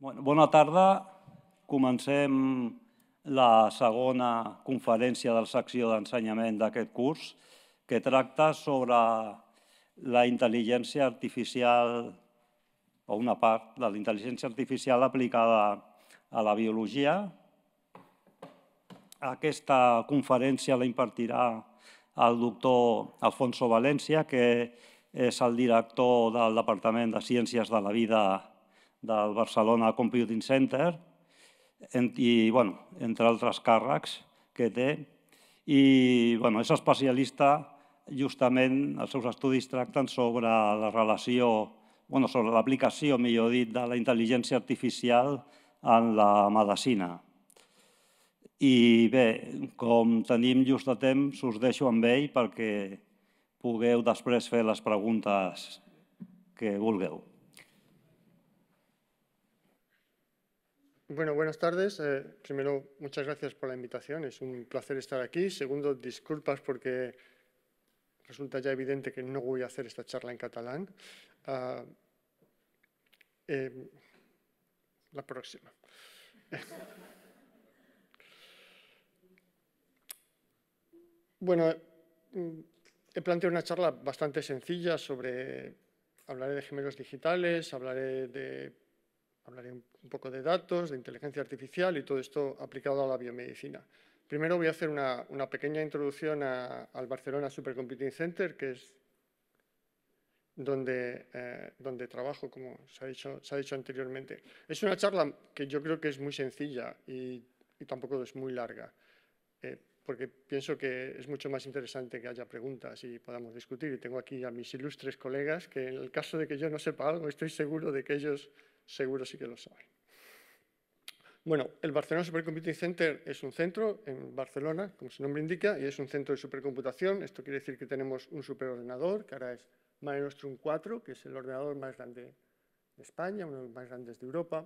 Bona tarda. Comencem la segona conferència de la secció d'ensenyament d'aquest curs, que tracta sobre la intel·ligència artificial, o una part de la intel·ligència artificial aplicada a la biologia. Aquesta conferència la impartirà el doctor Alfonso Valencia, que és el director del Departament de Ciències de la Vida del Barcelona Supercomputing Center, i, entre altres càrrecs que té. I és especialista, justament, els seus estudis tracten sobre la relació, sobre l'aplicació, millor dit, de la intel·ligència artificial en la medicina. I bé, com tenim just de temps, us deixo amb ell perquè pugueu després fer les preguntes que vulgueu. Bueno, buenas tardes. Primero, muchas gracias por la invitación. Es un placer estar aquí. Segundo, disculpas porque resulta ya evidente que no voy a hacer esta charla en catalán. La próxima. Bueno, he planteado una charla bastante sencilla sobre... Hablaré de gemelos digitales, hablaré un poco de datos, de inteligencia artificial y todo esto aplicado a la biomedicina. Primero voy a hacer una pequeña introducción al Barcelona Supercomputing Center, que es donde trabajo, como se ha dicho anteriormente. Es una charla que yo creo que es muy sencilla y tampoco es muy larga, porque pienso que es mucho más interesante que haya preguntas y podamos discutir. Y tengo aquí a mis ilustres colegas que, en el caso de que yo no sepa algo, estoy seguro de que ellos... seguro sí que lo saben. Bueno, el Barcelona Supercomputing Center es un centro en Barcelona, como su nombre indica, y es un centro de supercomputación. Esto quiere decir que tenemos un superordenador, que ahora es Mare Nostrum 4, que es el ordenador más grande de España, uno de los más grandes de Europa.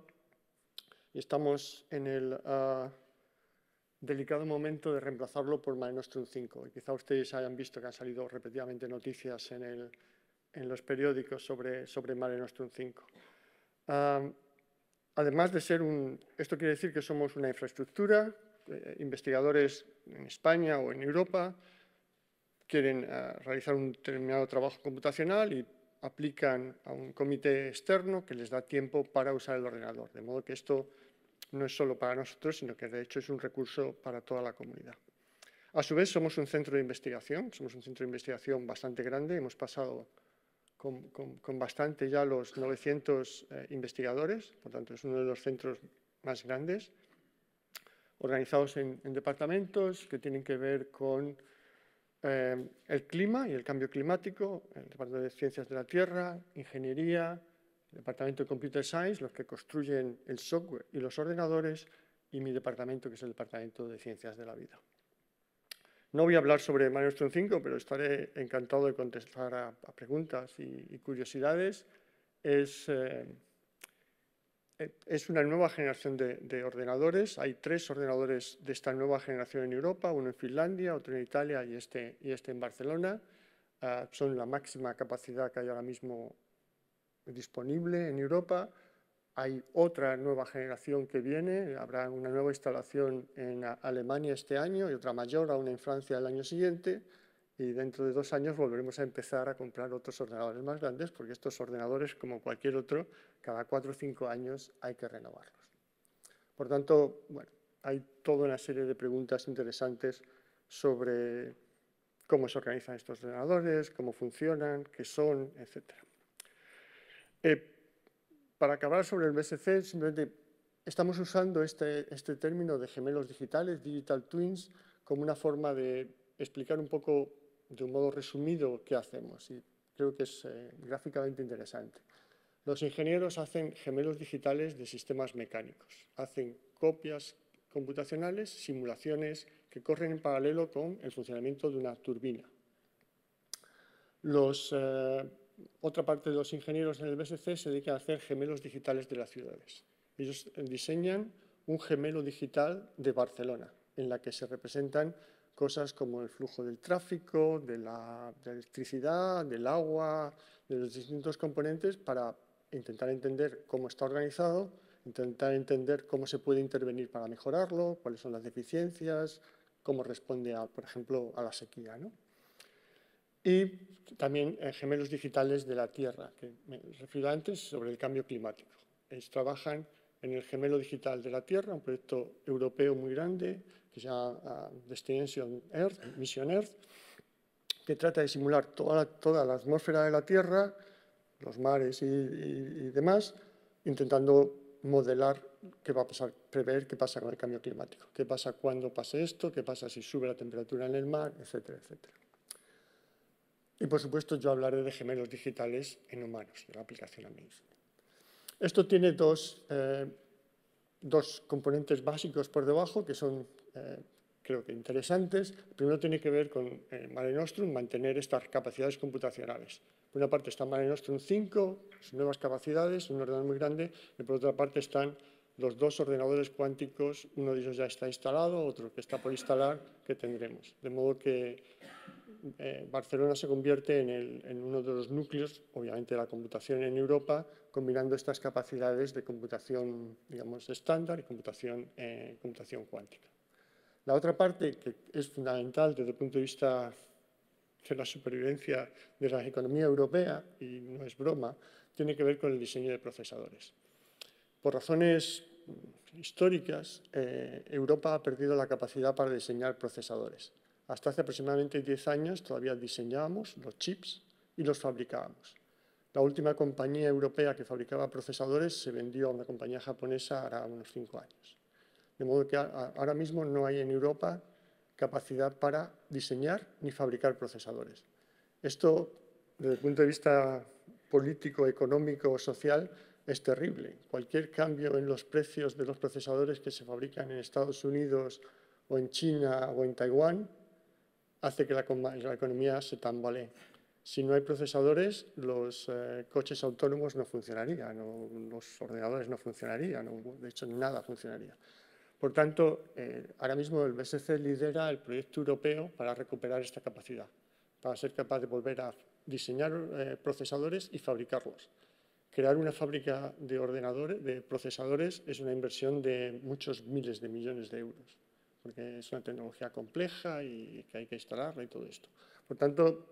Y estamos en el delicado momento de reemplazarlo por Mare Nostrum 5. Y quizá ustedes hayan visto que han salido repetidamente noticias en los periódicos sobre Mare Nostrum 5. Además de ser esto quiere decir que somos una infraestructura, investigadores en España o en Europa quieren realizar un determinado trabajo computacional y aplican a un comité externo que les da tiempo para usar el ordenador. De modo que esto no es solo para nosotros, sino que de hecho es un recurso para toda la comunidad. A su vez, somos un centro de investigación, bastante grande. Hemos pasado... Con bastante ya los 900 investigadores, por tanto es uno de los centros más grandes, organizados en departamentos que tienen que ver con el clima y el cambio climático, el Departamento de Ciencias de la Tierra, Ingeniería, el Departamento de Computer Science, los que construyen el software y los ordenadores, y mi departamento, que es el Departamento de Ciencias de la Vida. No voy a hablar sobre Mare Nostrum 5, pero estaré encantado de contestar a preguntas y curiosidades. Es una nueva generación de ordenadores. Hay tres ordenadores de esta nueva generación en Europa, uno en Finlandia, otro en Italia y este en Barcelona. Son la máxima capacidad que hay ahora mismo disponible en Europa. Hay otra nueva generación que viene, habrá una nueva instalación en Alemania este año y otra mayor aún en Francia el año siguiente, y dentro de 2 años volveremos a empezar a comprar otros ordenadores más grandes, porque estos ordenadores, como cualquier otro, cada 4 o 5 años hay que renovarlos. Por tanto, hay toda una serie de preguntas interesantes sobre cómo se organizan estos ordenadores, cómo funcionan, qué son, etc. Para acabar sobre el BSC, simplemente estamos usando este término de gemelos digitales, digital twins, como una forma de explicar un poco, de un modo resumido, qué hacemos. Y creo que es gráficamente interesante. Los ingenieros hacen gemelos digitales de sistemas mecánicos. Hacen copias computacionales, simulaciones que corren en paralelo con el funcionamiento de una turbina. Otra parte de los ingenieros en el BSC se dedica a hacer gemelos digitales de las ciudades. Ellos diseñan un gemelo digital de Barcelona, en la que se representan cosas como el flujo del tráfico, de la electricidad, del agua, de los distintos componentes, para intentar entender cómo está organizado intentar entender cómo se puede intervenir para mejorarlo, cuáles son las deficiencias, cómo responde, por ejemplo, a la sequía, ¿no? Y también gemelos digitales de la Tierra, que me refiero antes, sobre el cambio climático. Ellos trabajan en el gemelo digital de la Tierra, un proyecto europeo muy grande, que se llama Destination Earth, Mission Earth, que trata de simular toda la atmósfera de la Tierra, los mares y demás, intentando modelar qué va a pasar, prever qué pasa con el cambio climático, qué pasa cuando pase esto, qué pasa si sube la temperatura en el mar, etcétera, etcétera. Y, por supuesto, yo hablaré de gemelos digitales en humanos, de la aplicación a mí mismo. Esto tiene dos componentes básicos por debajo que son, creo que, interesantes. El primero tiene que ver con Mare Nostrum, mantener estas capacidades computacionales. Por una parte está Mare Nostrum 5, sus nuevas capacidades, un ordenador muy grande, y por otra parte están los dos ordenadores cuánticos, uno de ellos ya está instalado, otro que está por instalar, que tendremos. De modo que Barcelona se convierte en uno de los núcleos, obviamente, de la computación en Europa, combinando estas capacidades de computación, digamos, estándar y computación cuántica. La otra parte, que es fundamental desde el punto de vista de la supervivencia de la economía europea, y no es broma, tiene que ver con el diseño de procesadores. Por razones históricas, Europa ha perdido la capacidad para diseñar procesadores. Hasta hace aproximadamente 10 años todavía diseñábamos los chips y los fabricábamos. La última compañía europea que fabricaba procesadores se vendió a una compañía japonesa ahora unos 5 años. De modo que ahora mismo no hay en Europa capacidad para diseñar ni fabricar procesadores. Esto, desde el punto de vista político, económico o social, es terrible. Cualquier cambio en los precios de los procesadores que se fabrican en Estados Unidos o en China o en Taiwán hace que la economía se tambalee. Si no hay procesadores, los coches autónomos no funcionarían, o los ordenadores no funcionarían, o de hecho nada funcionaría. Por tanto, ahora mismo el BSC lidera el proyecto europeo para recuperar esta capacidad, para ser capaz de volver a diseñar procesadores y fabricarlos. Crear una fábrica de ordenadores, de procesadores, es una inversión de muchos miles de millones de euros, porque es una tecnología compleja y que hay que instalarla y todo esto. Por tanto,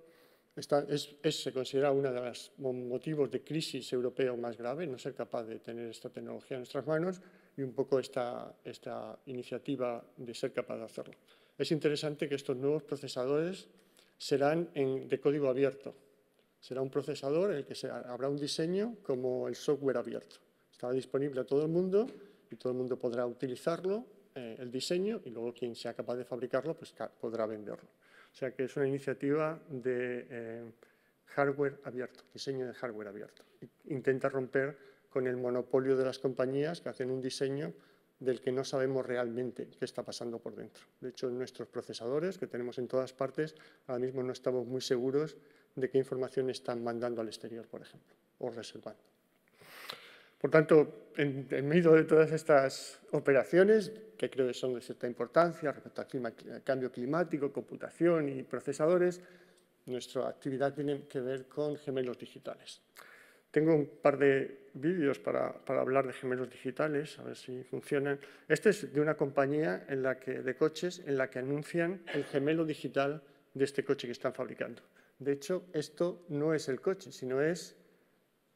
se considera uno de los motivos de crisis europeo más grave, no ser capaz de tener esta tecnología en nuestras manos y un poco esta iniciativa de ser capaz de hacerlo. Es interesante que estos nuevos procesadores serán de código abierto. Será un procesador en el que habrá un diseño como el software abierto. Estará disponible a todo el mundo y todo el mundo podrá utilizarlo, el diseño, y luego quien sea capaz de fabricarlo pues podrá venderlo. O sea que es una iniciativa de hardware abierto, diseño de hardware abierto. Intenta romper con el monopolio de las compañías que hacen un diseño del que no sabemos realmente qué está pasando por dentro. De hecho, en nuestros procesadores, que tenemos en todas partes, ahora mismo no estamos muy seguros de qué información están mandando al exterior, por ejemplo, o reservando. Por tanto, en medio de todas estas operaciones, que creo que son de cierta importancia respecto al cambio climático, computación y procesadores, nuestra actividad tiene que ver con gemelos digitales. Tengo un par de vídeos para hablar de gemelos digitales, a ver si funcionan. Este es de una compañía de coches en la que anuncian el gemelo digital de este coche que están fabricando. De hecho, esto no es el coche, sino es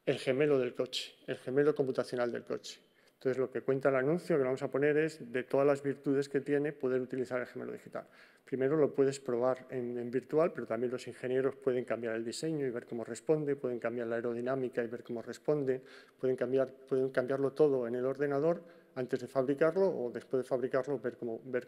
el gemelo del coche, el gemelo computacional del coche. Entonces, lo que cuenta el anuncio que vamos a poner es de todas las virtudes que tiene poder utilizar el gemelo digital. Primero lo puedes probar en virtual, pero también los ingenieros pueden cambiar el diseño y ver cómo responde, pueden cambiar la aerodinámica y ver cómo responde, pueden cambiarlo todo en el ordenador antes de fabricarlo o después de fabricarlo ver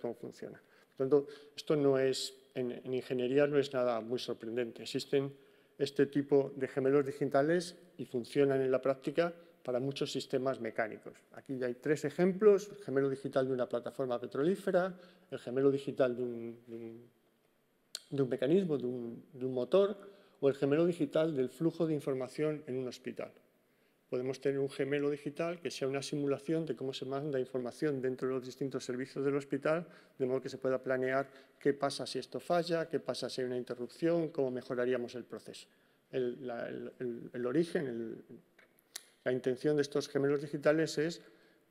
cómo funciona. Por lo tanto, esto no es... En ingeniería no es nada muy sorprendente. Existen este tipo de gemelos digitales y funcionan en la práctica para muchos sistemas mecánicos. Aquí ya hay tres ejemplos: el gemelo digital de una plataforma petrolífera, el gemelo digital de un mecanismo, de un motor, o el gemelo digital del flujo de información en un hospital. Podemos tener un gemelo digital que sea una simulación de cómo se manda información dentro de los distintos servicios del hospital, de modo que se pueda planear qué pasa si esto falla, qué pasa si hay una interrupción, cómo mejoraríamos el proceso. La intención de estos gemelos digitales es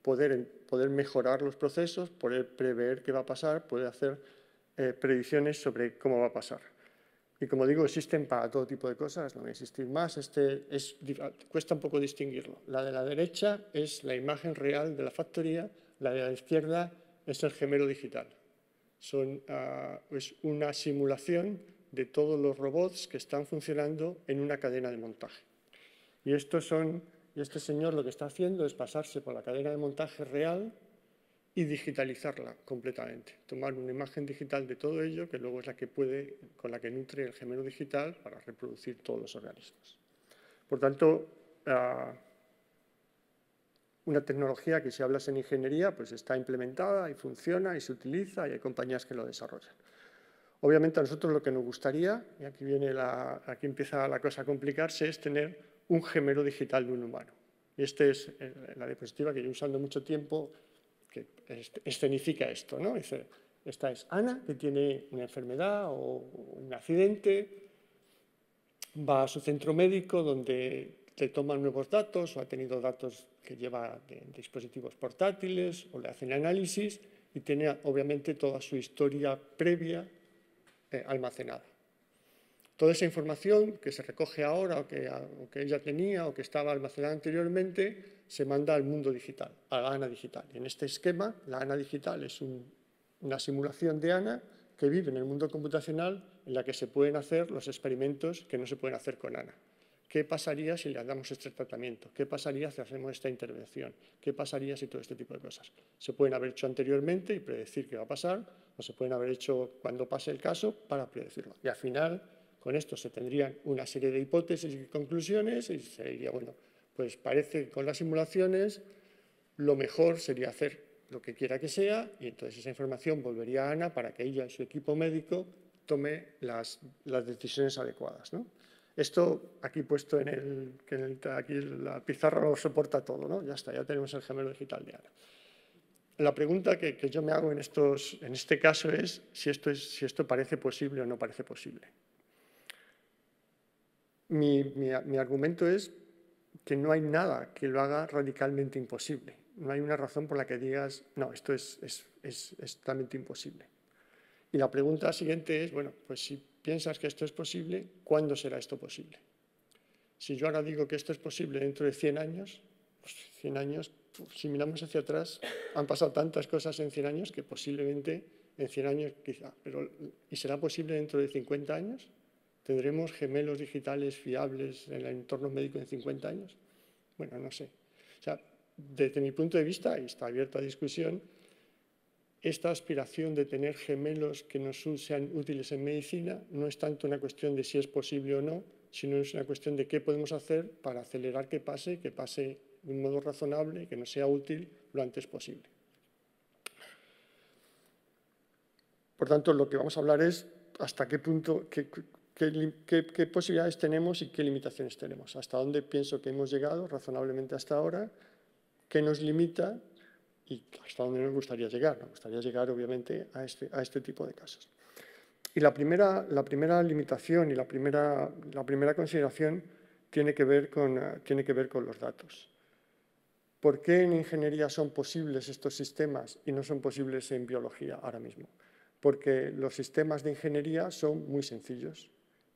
poder mejorar los procesos, poder prever qué va a pasar, poder hacer predicciones sobre cómo va a pasar. Y como digo, existen para todo tipo de cosas, no va a existir más, cuesta un poco distinguirlo. La de la derecha es la imagen real de la factoría, la de la izquierda es el gemelo digital. Es una simulación de todos los robots que están funcionando en una cadena de montaje. Y este señor lo que está haciendo es pasarse por la cadena de montaje real y digitalizarla completamente. Tomar una imagen digital de todo ello, que luego es la que con la que nutre el gemelo digital para reproducir todos los organismos. Por tanto, una tecnología que si hablas en ingeniería, pues está implementada y funciona y se utiliza y hay compañías que lo desarrollan. Obviamente a nosotros lo que nos gustaría, y aquí empieza la cosa a complicarse, es tener un gemelo digital de un humano. Y esta es la diapositiva que yo usando mucho tiempo, que escenifica esto, ¿no? Dice, esta es Ana, que tiene una enfermedad o un accidente, va a su centro médico donde le toman nuevos datos o ha tenido datos que lleva de dispositivos portátiles o le hacen análisis y tiene obviamente toda su historia previa almacenada. Toda esa información que se recoge ahora o que ella tenía o que estaba almacenada anteriormente se manda al mundo digital, a la ANA digital. Y en este esquema, la ANA digital es una simulación de ANA que vive en el mundo computacional en la que se pueden hacer los experimentos que no se pueden hacer con ANA. ¿Qué pasaría si le damos este tratamiento? ¿Qué pasaría si hacemos esta intervención? ¿Qué pasaría si todo este tipo de cosas? Se pueden haber hecho anteriormente y predecir qué va a pasar, o se pueden haber hecho cuando pase el caso para predecirlo. Y al final, con esto se tendrían una serie de hipótesis y conclusiones y se diría, bueno, pues parece que con las simulaciones lo mejor sería hacer lo que quiera que sea y entonces esa información volvería a Ana para que ella y su equipo médico tome las decisiones adecuadas, ¿no? Esto aquí puesto aquí la pizarra lo soporta todo, ¿no? Ya está, ya tenemos el gemelo digital de Ana. La pregunta que yo me hago en este caso es si esto parece posible o no parece posible. Mi argumento es que no hay nada que lo haga radicalmente imposible. No hay una razón por la que digas, no, esto es totalmente imposible. Y la pregunta siguiente es, bueno, pues si piensas que esto es posible, ¿cuándo será esto posible? Si yo ahora digo que esto es posible dentro de 100 años, pues 100 años, si miramos hacia atrás, han pasado tantas cosas en 100 años que posiblemente en 100 años quizá, pero ¿y será posible dentro de 50 años? ¿Tendremos gemelos digitales fiables en el entorno médico en 50 años? Bueno, no sé. O sea, desde mi punto de vista, y está abierta a discusión, esta aspiración de tener gemelos que nos sean útiles en medicina no es tanto una cuestión de si es posible o no, sino es una cuestión de qué podemos hacer para acelerar que pase de un modo razonable, que nos sea útil lo antes posible. Por tanto, lo que vamos a hablar es hasta qué punto, qué posibilidades tenemos y qué limitaciones tenemos, hasta dónde pienso que hemos llegado razonablemente hasta ahora, qué nos limita y hasta dónde nos gustaría llegar. Nos gustaría llegar, obviamente, a este tipo de casos. Y la primera limitación y la primera consideración tiene que ver con los datos. ¿Por qué en ingeniería son posibles estos sistemas y no son posibles en biología ahora mismo? Porque los sistemas de ingeniería son muy sencillos.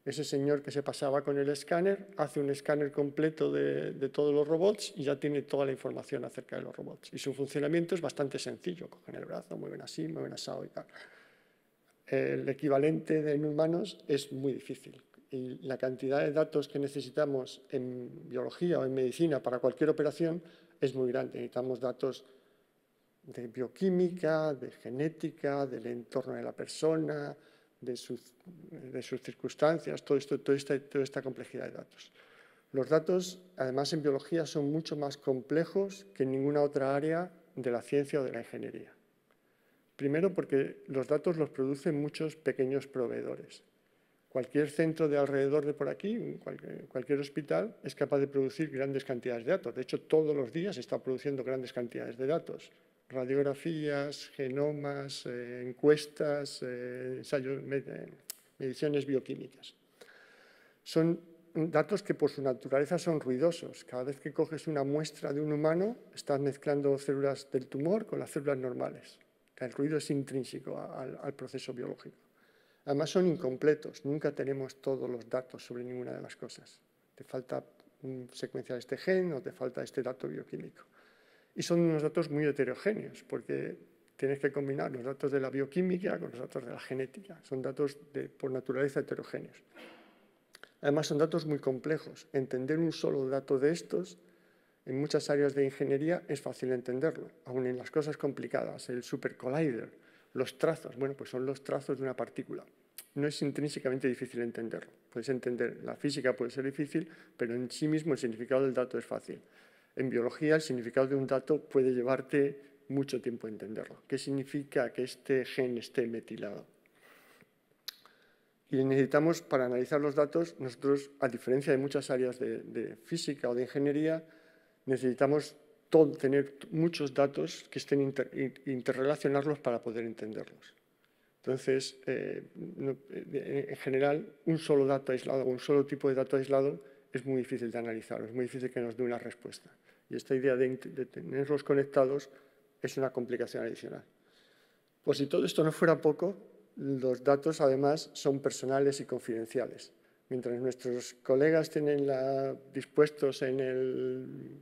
Ese señor que se pasaba con el escáner hace un escáner completo de todos los robots y ya tiene toda la información acerca de los robots. Y su funcionamiento es bastante sencillo. Cogen el brazo, mueven así, mueven asado y tal. El equivalente en humanos es muy difícil. Y la cantidad de datos que necesitamos en biología o en medicina para cualquier operación es muy grande. Necesitamos datos de bioquímica, de genética, del entorno de la persona, de sus circunstancias, toda esta complejidad de datos. Los datos, además en biología, son mucho más complejos que en ninguna otra área de la ciencia o de la ingeniería. Primero porque los datos los producen muchos pequeños proveedores. Cualquier centro de alrededor de por aquí, cualquier hospital, es capaz de producir grandes cantidades de datos. De hecho, todos los días se está produciendo grandes cantidades de datos. Radiografías, genomas, encuestas, ensayos, mediciones bioquímicas. Son datos que por su naturaleza son ruidosos. Cada vez que coges una muestra de un humano, estás mezclando células del tumor con las células normales. El ruido es intrínseco al proceso biológico. Además son incompletos, nunca tenemos todos los datos sobre ninguna de las cosas. Te falta secuenciar este gen o te falta este dato bioquímico. Y son unos datos muy heterogéneos, porque tienes que combinar los datos de la bioquímica con los datos de la genética. Son datos por naturaleza heterogéneos. Además son datos muy complejos. Entender un solo dato de estos, en muchas áreas de ingeniería es fácil entenderlo, aun en las cosas complicadas. El supercollider, los trazos, bueno, pues son los trazos de una partícula. No es intrínsecamente difícil entenderlo. Puedes entender, la física puede ser difícil, pero en sí mismo el significado del dato es fácil. En biología el significado de un dato puede llevarte mucho tiempo entenderlo. ¿Qué significa que este gen esté metilado? Y necesitamos, para analizar los datos, nosotros, a diferencia de muchas áreas de física o de ingeniería, necesitamos tener muchos datos que estén interrelacionarlos para poder entenderlos. Entonces, en general, un solo dato aislado, un solo tipo de dato aislado es muy difícil de analizar, es muy difícil que nos dé una respuesta. Y esta idea de tenerlos conectados es una complicación adicional. Pues si todo esto no fuera poco, los datos además son personales y confidenciales. Mientras nuestros colegas tienen dispuestos en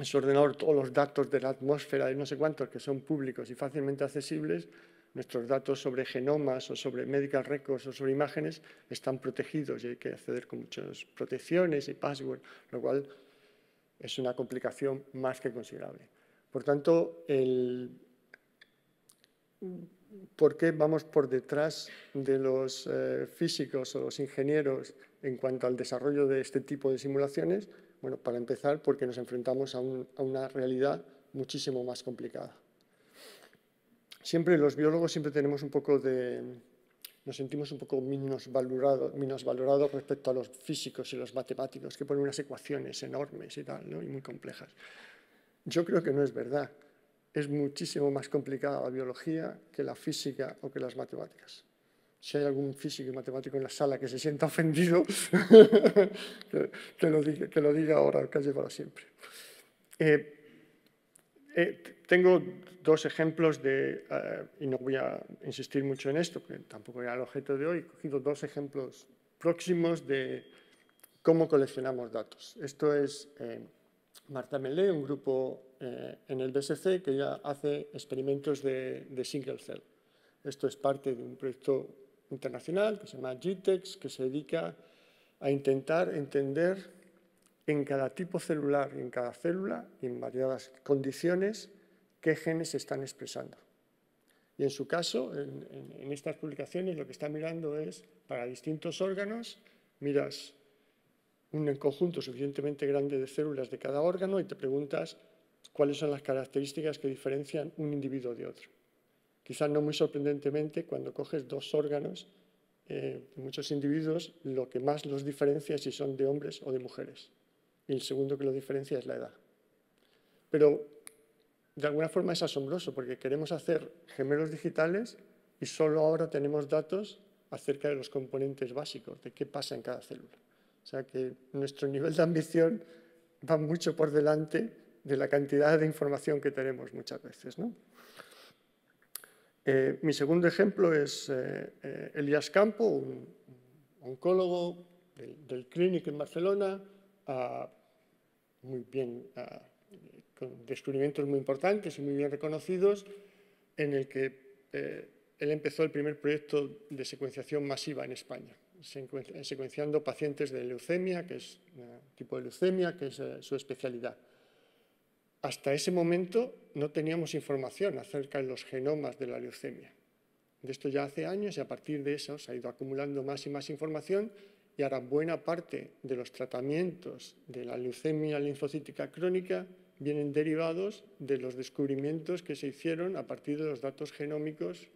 su ordenador todos los datos de la atmósfera y no sé cuántos que son públicos y fácilmente accesibles, nuestros datos sobre genomas o sobre medical records o sobre imágenes están protegidos y hay que acceder con muchas protecciones y passwords, lo cual es una complicación más que considerable. Por tanto, ¿por qué vamos por detrás de los físicos o los ingenieros en cuanto al desarrollo de este tipo de simulaciones? Bueno, para empezar, porque nos enfrentamos a una realidad muchísimo más complicada. Siempre los biólogos tenemos un poco nos sentimos un poco menos valorados respecto a los físicos y los matemáticos, que ponen unas ecuaciones enormes y tal, ¿no? Y muy complejas. Yo creo que no es verdad. Es muchísimo más complicada la biología que la física o que las matemáticas. Si hay algún físico y matemático en la sala que se sienta ofendido, que lo diga ahora, que calle para siempre. Tengo dos ejemplos y no voy a insistir mucho en esto, porque tampoco era el objeto de hoy, he cogido dos ejemplos próximos de cómo coleccionamos datos. Esto es Marta Melé, un grupo en el BSC que ya hace experimentos de single cell. Esto es parte de un proyecto internacional que se llama GTEx, que se dedica a intentar entender en cada tipo celular, en cada célula, en variadas condiciones, qué genes se están expresando. Y en su caso, en estas publicaciones, lo que está mirando es, para distintos órganos, miras un conjunto suficientemente grande de células de cada órgano y te preguntas cuáles son las características que diferencian un individuo de otro. Quizás no muy sorprendentemente, cuando coges dos órganos, muchos individuos, lo que más los diferencia es si son de hombres o de mujeres. Y el segundo que lo diferencia es la edad. Pero de alguna forma es asombroso, porque queremos hacer gemelos digitales y solo ahora tenemos datos acerca de los componentes básicos, de qué pasa en cada célula. O sea que nuestro nivel de ambición va mucho por delante de la cantidad de información que tenemos muchas veces, ¿no? Mi segundo ejemplo es Elías Campo, un oncólogo del Clínic en Barcelona, con descubrimientos muy importantes y muy bien reconocidos, en el que él empezó el primer proyecto de secuenciación masiva en España, secuenciando pacientes de leucemia, que es tipo de leucemia, que es su especialidad. Hasta ese momento no teníamos información acerca de los genomas de la leucemia. De esto ya hace años y a partir de eso se ha ido acumulando más y más información y ahora buena parte de los tratamientos de la leucemia linfocítica crónica vienen derivados de los descubrimientos que se hicieron a partir de los datos genómicos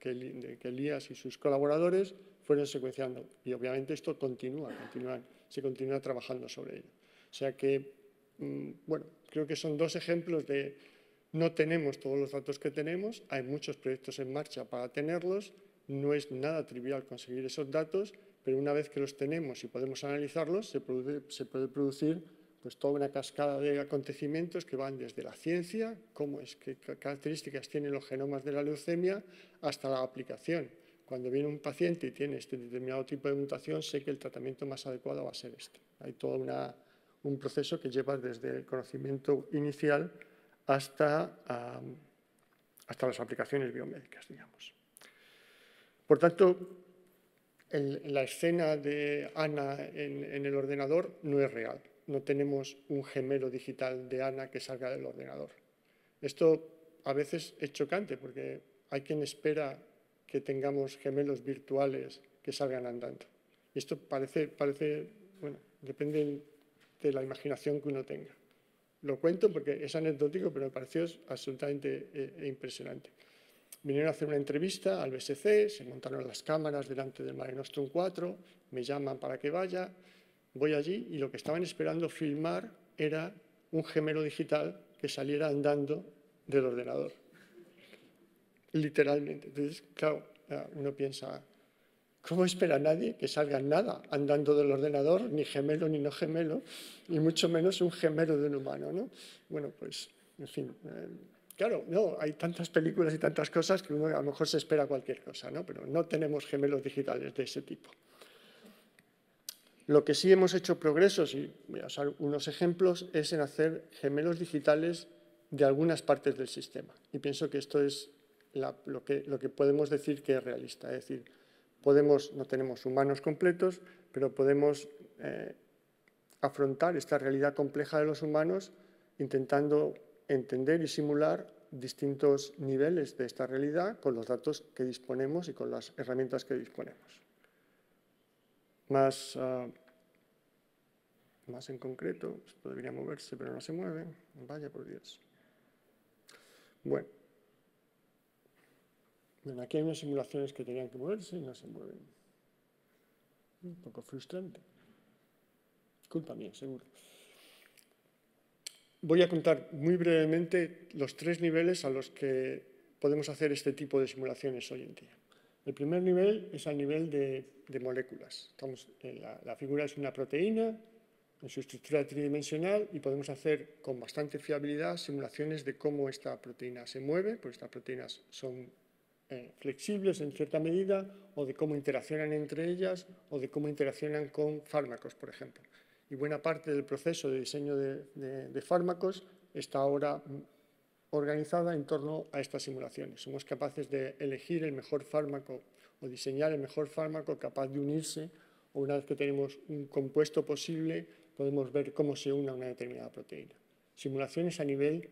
que Elías y sus colaboradores fueron secuenciando. Y obviamente esto se continúa trabajando sobre ello. O sea que, bueno, creo que son dos ejemplos de no tenemos todos los datos que tenemos, hay muchos proyectos en marcha para tenerlos, no es nada trivial conseguir esos datos pero una vez que los tenemos y podemos analizarlos, se puede producir pues, toda una cascada de acontecimientos que van desde la ciencia, cómo es, qué características tienen los genomas de la leucemia, hasta la aplicación. Cuando viene un paciente y tiene este determinado tipo de mutación, sé que el tratamiento más adecuado va a ser este. Hay todo un proceso que lleva desde el conocimiento inicial hasta las aplicaciones biomédicas, digamos. Por tanto, la escena de Ana en el ordenador no es real. No tenemos un gemelo digital de Ana que salga del ordenador. Esto a veces es chocante porque hay quien espera que tengamos gemelos virtuales que salgan andando. Y esto parece, bueno, depende de la imaginación que uno tenga. Lo cuento porque es anecdótico, pero me pareció absolutamente impresionante. Vinieron a hacer una entrevista al BSC, se montaron las cámaras delante del Mare Nostrum 4, me llaman para que vaya, voy allí y lo que estaban esperando filmar era un gemelo digital que saliera andando del ordenador. Literalmente. Entonces, claro, uno piensa, ¿cómo espera nadie que salga nada andando del ordenador, ni gemelo ni no gemelo, y mucho menos un gemelo de un humano, ¿no? Bueno, pues, en fin... Claro, no, hay tantas películas y tantas cosas que uno a lo mejor se espera cualquier cosa, ¿no? Pero no tenemos gemelos digitales de ese tipo. Lo que sí hemos hecho progresos, y voy a usar unos ejemplos, es en hacer gemelos digitales de algunas partes del sistema. Y pienso que esto es lo que podemos decir que es realista. Es decir, no tenemos humanos completos, pero podemos afrontar esta realidad compleja de los humanos intentando entender y simular distintos niveles de esta realidad con los datos que disponemos y con las herramientas que disponemos. Más en concreto, esto debería moverse pero no se mueve, vaya por Dios. Bueno, aquí hay unas simulaciones que tenían que moverse y no se mueven. Un poco frustrante. Culpa mía, seguro. Voy a contar muy brevemente los tres niveles a los que podemos hacer este tipo de simulaciones hoy en día. El primer nivel es al nivel de moléculas. La figura es una proteína en su estructura tridimensional y podemos hacer con bastante fiabilidad simulaciones de cómo esta proteína se mueve, porque estas proteínas son flexibles en cierta medida, o de cómo interaccionan entre ellas, o de cómo interaccionan con fármacos, por ejemplo. Y buena parte del proceso de diseño de fármacos está ahora organizada en torno a estas simulaciones. Somos capaces de elegir el mejor fármaco o diseñar el mejor fármaco capaz de unirse, o una vez que tenemos un compuesto posible, podemos ver cómo se une a una determinada proteína. Simulaciones a nivel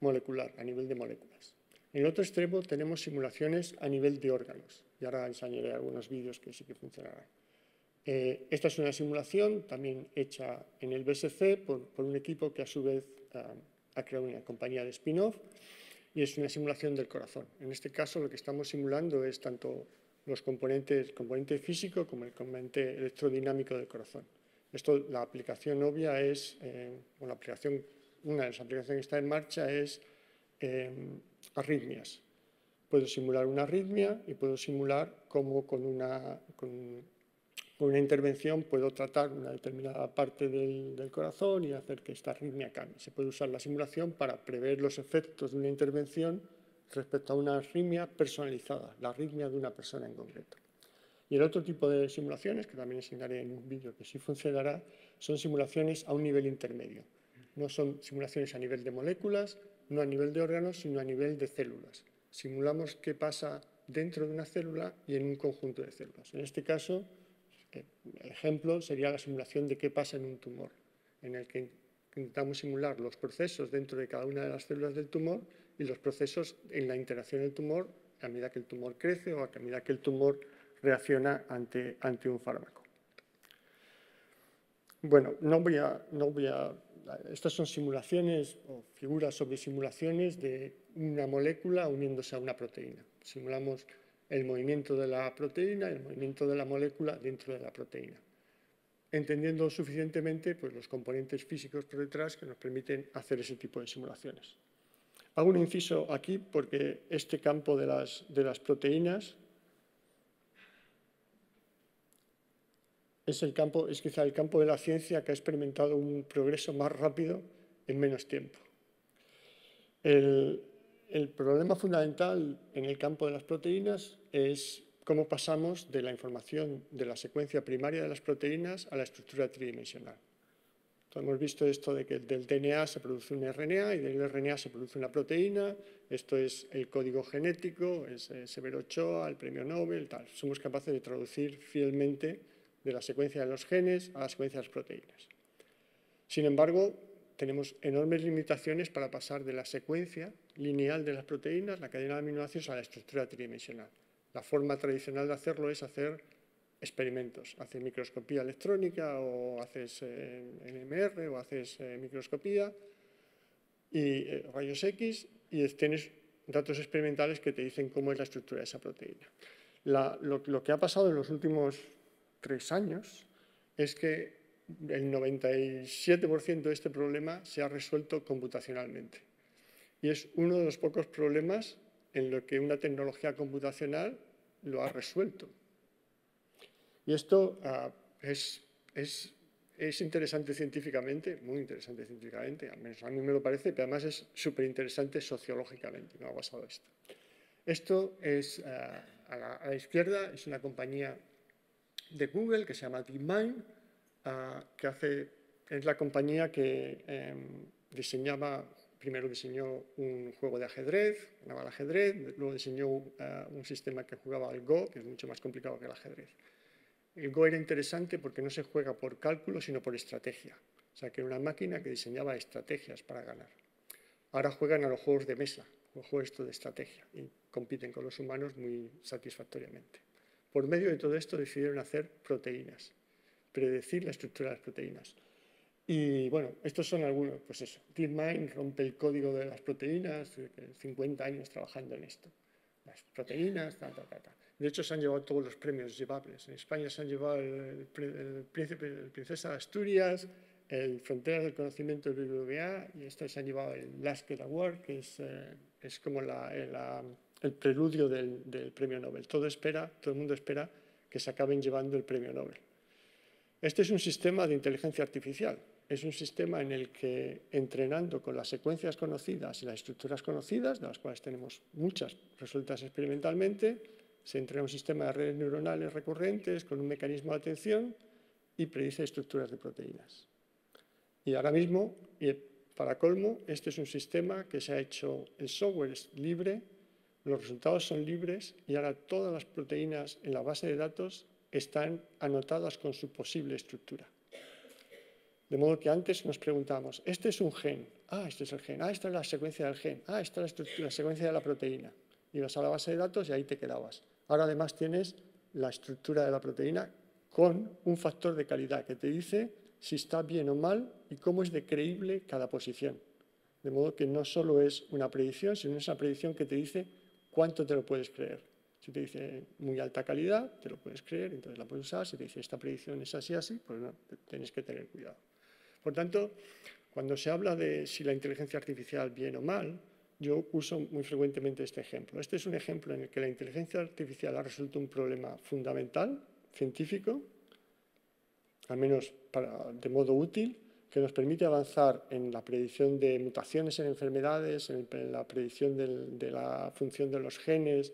molecular, a nivel de moléculas. En el otro extremo tenemos simulaciones a nivel de órganos. Y ahora enseñaré algunos vídeos que sí que funcionarán. Esta es una simulación también hecha en el BSC por un equipo que a su vez ha creado una compañía de spin-off y es una simulación del corazón. En este caso lo que estamos simulando es tanto los componentes, el componente físico como el componente electrodinámico del corazón. Esto, la aplicación obvia es, una de las aplicaciones que está en marcha es arritmias. Puedo simular una arritmia y puedo simular cómo con una intervención puedo tratar una determinada parte del corazón y hacer que esta arritmia cambie. Se puede usar la simulación para prever los efectos de una intervención respecto a una arritmia personalizada, la arritmia de una persona en concreto. Y el otro tipo de simulaciones, que también enseñaré en un vídeo que sí funcionará, son simulaciones a un nivel intermedio. No son simulaciones a nivel de moléculas, no a nivel de órganos, sino a nivel de células. Simulamos qué pasa dentro de una célula y en un conjunto de células. En este caso, el ejemplo sería la simulación de qué pasa en un tumor, en el que intentamos simular los procesos dentro de cada una de las células del tumor y los procesos en la interacción del tumor a medida que el tumor crece o a medida que el tumor reacciona ante un fármaco. Bueno, estas son simulaciones o figuras sobre simulaciones de una molécula uniéndose a una proteína. Simulamos el movimiento de la proteína, el movimiento de la molécula dentro de la proteína. Entendiendo suficientemente pues, los componentes físicos por detrás que nos permiten hacer ese tipo de simulaciones. Hago un inciso aquí porque este campo de las proteínas es quizá el campo de la ciencia que ha experimentado un progreso más rápido en menos tiempo. El problema fundamental en el campo de las proteínas es cómo pasamos de la información de la secuencia primaria de las proteínas a la estructura tridimensional. Entonces, hemos visto esto de que del DNA se produce un RNA y del RNA se produce una proteína. Esto es el código genético, es Severo Ochoa, el premio Nobel, tal. Somos capaces de traducir fielmente de la secuencia de los genes a la secuencia de las proteínas. Sin embargo, tenemos enormes limitaciones para pasar de la secuencia lineal de las proteínas, la cadena de aminoácidos, a la estructura tridimensional. La forma tradicional de hacerlo es hacer experimentos. Haces microscopía electrónica o haces NMR o haces microscopía y rayos X y tienes datos experimentales que te dicen cómo es la estructura de esa proteína. Lo que ha pasado en los últimos 3 años es que el 97% de este problema se ha resuelto computacionalmente. Y es uno de los pocos problemas en lo que una tecnología computacional lo ha resuelto. Y esto es interesante científicamente, muy interesante científicamente, al menos a mí me lo parece, pero además es súper interesante sociológicamente, me ha pasado esto. Esto es, a la izquierda, es una compañía de Google que se llama DeepMind, es la compañía que primero diseñó un juego de ajedrez, ganaba el ajedrez, luego diseñó un sistema que jugaba al Go, que es mucho más complicado que el ajedrez. El Go era interesante porque no se juega por cálculo, sino por estrategia. O sea, que era una máquina que diseñaba estrategias para ganar. Ahora juegan a los juegos de mesa, los juegos de estrategia, y compiten con los humanos muy satisfactoriamente. Por medio de todo esto decidieron hacer proteínas, predecir la estructura de las proteínas. Y bueno, estos son algunos, pues eso, DeepMind rompe el código de las proteínas, 50 años trabajando en esto. Las proteínas, ta, ta, ta, ta. De hecho, se han llevado todos los premios llevables. En España se han llevado el Princesa de Asturias, el Fronteras del Conocimiento del BBVA, y esto se han llevado el Lasker Award, que es como el preludio del premio Nobel. Todo el mundo espera que se acaben llevando el premio Nobel. Este es un sistema de inteligencia artificial. Es un sistema en el que, entrenando con las secuencias conocidas y las estructuras conocidas, de las cuales tenemos muchas resueltas experimentalmente, se entrena un sistema de redes neuronales recurrentes con un mecanismo de atención y predice estructuras de proteínas. Y ahora mismo, y para colmo, este es un sistema que se ha hecho, el software es libre, los resultados son libres y ahora todas las proteínas en la base de datos están anotadas con su posible estructura. De modo que antes nos preguntábamos, ¿este es un gen? Ah, este es el gen. Ah, esta es la secuencia del gen. Ah, esta es la secuencia de la proteína. Ibas a la base de datos y ahí te quedabas. Ahora además tienes la estructura de la proteína con un factor de calidad que te dice si está bien o mal y cómo es de creíble cada posición. De modo que no solo es una predicción, sino es una predicción que te dice cuánto te lo puedes creer. Si te dice muy alta calidad, te lo puedes creer, entonces la puedes usar. Si te dice esta predicción es así, así, pues no, tienes que tener cuidado. Por tanto, cuando se habla de si la inteligencia artificial bien o mal, yo uso muy frecuentemente este ejemplo. Este es un ejemplo en el que la inteligencia artificial ha resuelto un problema fundamental, científico, al menos de modo útil, que nos permite avanzar en la predicción de mutaciones en enfermedades, en la predicción de la función de los genes,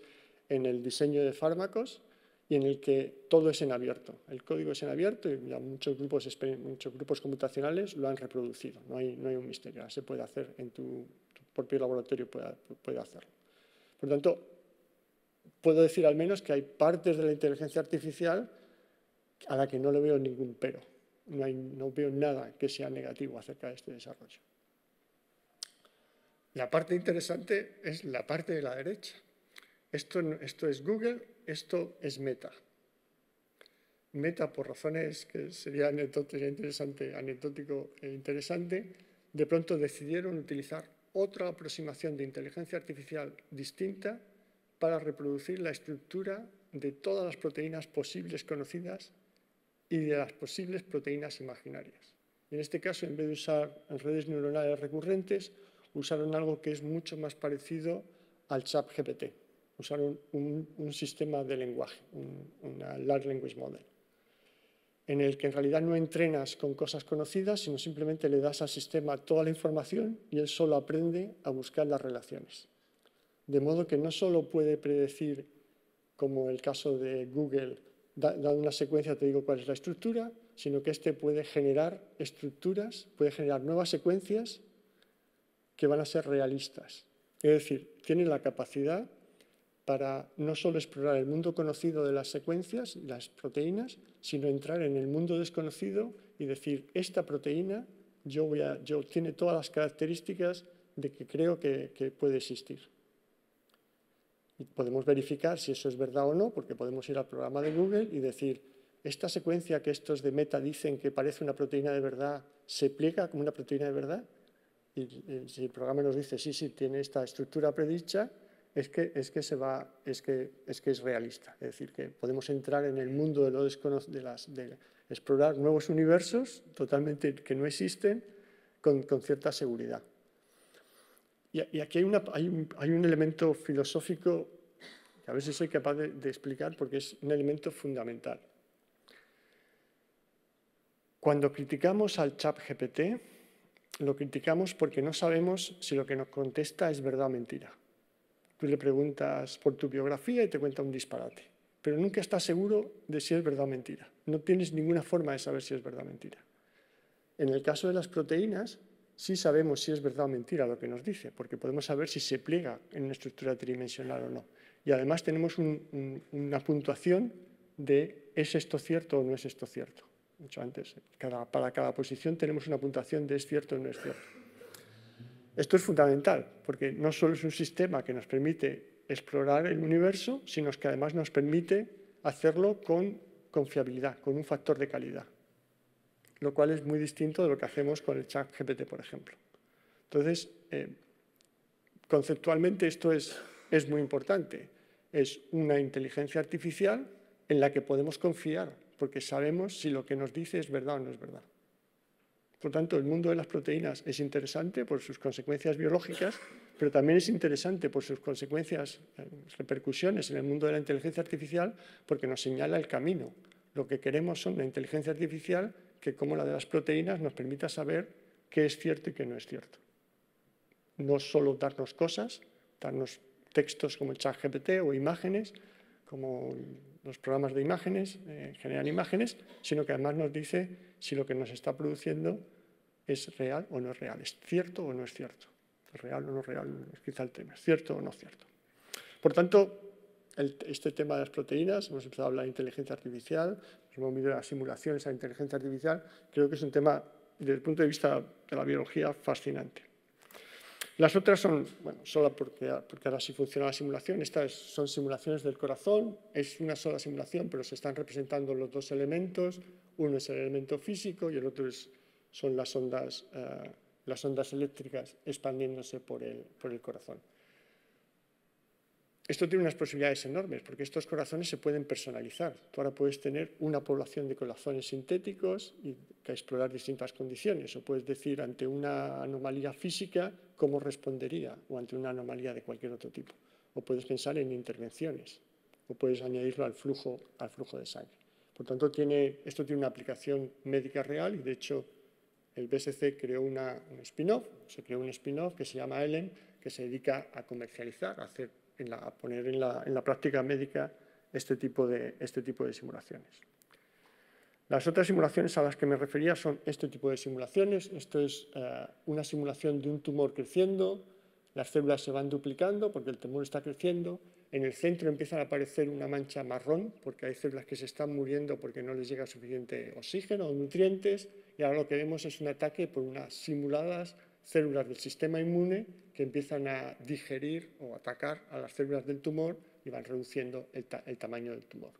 en el diseño de fármacos y en el que todo es en abierto. El código es en abierto y ya muchos grupos computacionales lo han reproducido. No hay un misterio, ahora se puede hacer en tu propio laboratorio, puede hacerlo. Por lo tanto, puedo decir al menos que hay partes de la inteligencia artificial a la que no le veo ningún pero. No veo nada que sea negativo acerca de este desarrollo. La parte interesante es la parte de la derecha. Esto es Google, esto es Meta. Meta, por razones que sería anecdótico e interesante, de pronto decidieron utilizar otra aproximación de inteligencia artificial distinta para reproducir la estructura de todas las proteínas posibles conocidas y de las posibles proteínas imaginarias. Y en este caso, en vez de usar redes neuronales recurrentes, usaron algo que es mucho más parecido al ChatGPT. Usaron un sistema de lenguaje, una Large Language Model. en el que en realidad no entrenas con cosas conocidas, sino simplemente le das al sistema toda la información y él solo aprende a buscar las relaciones. De modo que no solo puede predecir, como el caso de Google, dado una secuencia te digo cuál es la estructura, sino que este puede generar estructuras, puede generar nuevas secuencias que van a ser realistas. Es decir, tiene la capacidad para no solo explorar el mundo conocido de las secuencias, las proteínas, sino entrar en el mundo desconocido y decir, esta proteína tiene todas las características de que creo que puede existir. Y podemos verificar si eso es verdad o no, porque podemos ir al programa de Google y decir, esta secuencia que estos de Meta dicen que parece una proteína de verdad, ¿se pliega como una proteína de verdad? Y si el programa nos dice, sí, sí, tiene esta estructura predicha, es realista, es decir, que podemos entrar en el mundo de lo desconocido, de explorar nuevos universos totalmente que no existen con cierta seguridad. Y aquí hay un elemento filosófico que a ver si soy capaz de explicar porque es un elemento fundamental. Cuando criticamos al ChatGPT, lo criticamos porque no sabemos si lo que nos contesta es verdad o mentira. Tú le preguntas por tu biografía y te cuenta un disparate, pero nunca estás seguro de si es verdad o mentira. No tienes ninguna forma de saber si es verdad o mentira. En el caso de las proteínas, sí sabemos si es verdad o mentira lo que nos dice, porque podemos saber si se pliega en una estructura tridimensional o no. Y además tenemos una puntuación de ¿es esto cierto o no es esto cierto? Mucho antes, para cada posición tenemos una puntuación de ¿es cierto o no es cierto? Esto es fundamental, porque no solo es un sistema que nos permite explorar el universo, sino que además nos permite hacerlo con confiabilidad, con un factor de calidad, lo cual es muy distinto de lo que hacemos con el ChatGPT, por ejemplo. Entonces, conceptualmente esto es muy importante. Es una inteligencia artificial en la que podemos confiar, porque sabemos si lo que nos dice es verdad o no es verdad. Por tanto, el mundo de las proteínas es interesante por sus consecuencias biológicas, pero también es interesante por sus consecuencias, repercusiones en el mundo de la inteligencia artificial, porque nos señala el camino. Lo que queremos son una inteligencia artificial que, como la de las proteínas, nos permita saber qué es cierto y qué no es cierto. No solo darnos cosas, darnos textos como el ChatGPT o imágenes, como los programas de imágenes, generan imágenes, sino que además nos dice si lo que nos está produciendo es real o no es real, es cierto o no es cierto, es real o no es real, es quizá el tema, es cierto o no es cierto. Por tanto, este tema de las proteínas, hemos empezado a hablar de inteligencia artificial, hemos visto las simulaciones a la inteligencia artificial, creo que es un tema, desde el punto de vista de la biología, fascinante. Las otras son, bueno, solo porque ahora sí funciona la simulación, estas son simulaciones del corazón, es una sola simulación, pero se están representando los dos elementos, uno es el elemento físico y el otro son las ondas eléctricas expandiéndose por el corazón. Esto tiene unas posibilidades enormes, porque estos corazones se pueden personalizar. Tú ahora puedes tener una población de corazones sintéticos y explorar distintas condiciones, o puedes decir ante una anomalía física cómo respondería, o ante una anomalía de cualquier otro tipo. O puedes pensar en intervenciones, o puedes añadirlo al flujo de sangre. Por tanto, esto tiene una aplicación médica real y, de hecho, el BSC creó un spin-off que se llama Elen, que se dedica a comercializar, a poner en la práctica médica este tipo de simulaciones. Las otras simulaciones a las que me refería son este tipo de simulaciones. Esto es una simulación de un tumor creciendo, las células se van duplicando porque el tumor está creciendo, en el centro empiezan a aparecer una mancha marrón porque hay células que se están muriendo porque no les llega suficiente oxígeno o nutrientes, y ahora lo que vemos es un ataque por unas simuladas células del sistema inmune que empiezan a digerir o atacar a las células del tumor y van reduciendo el tamaño del tumor.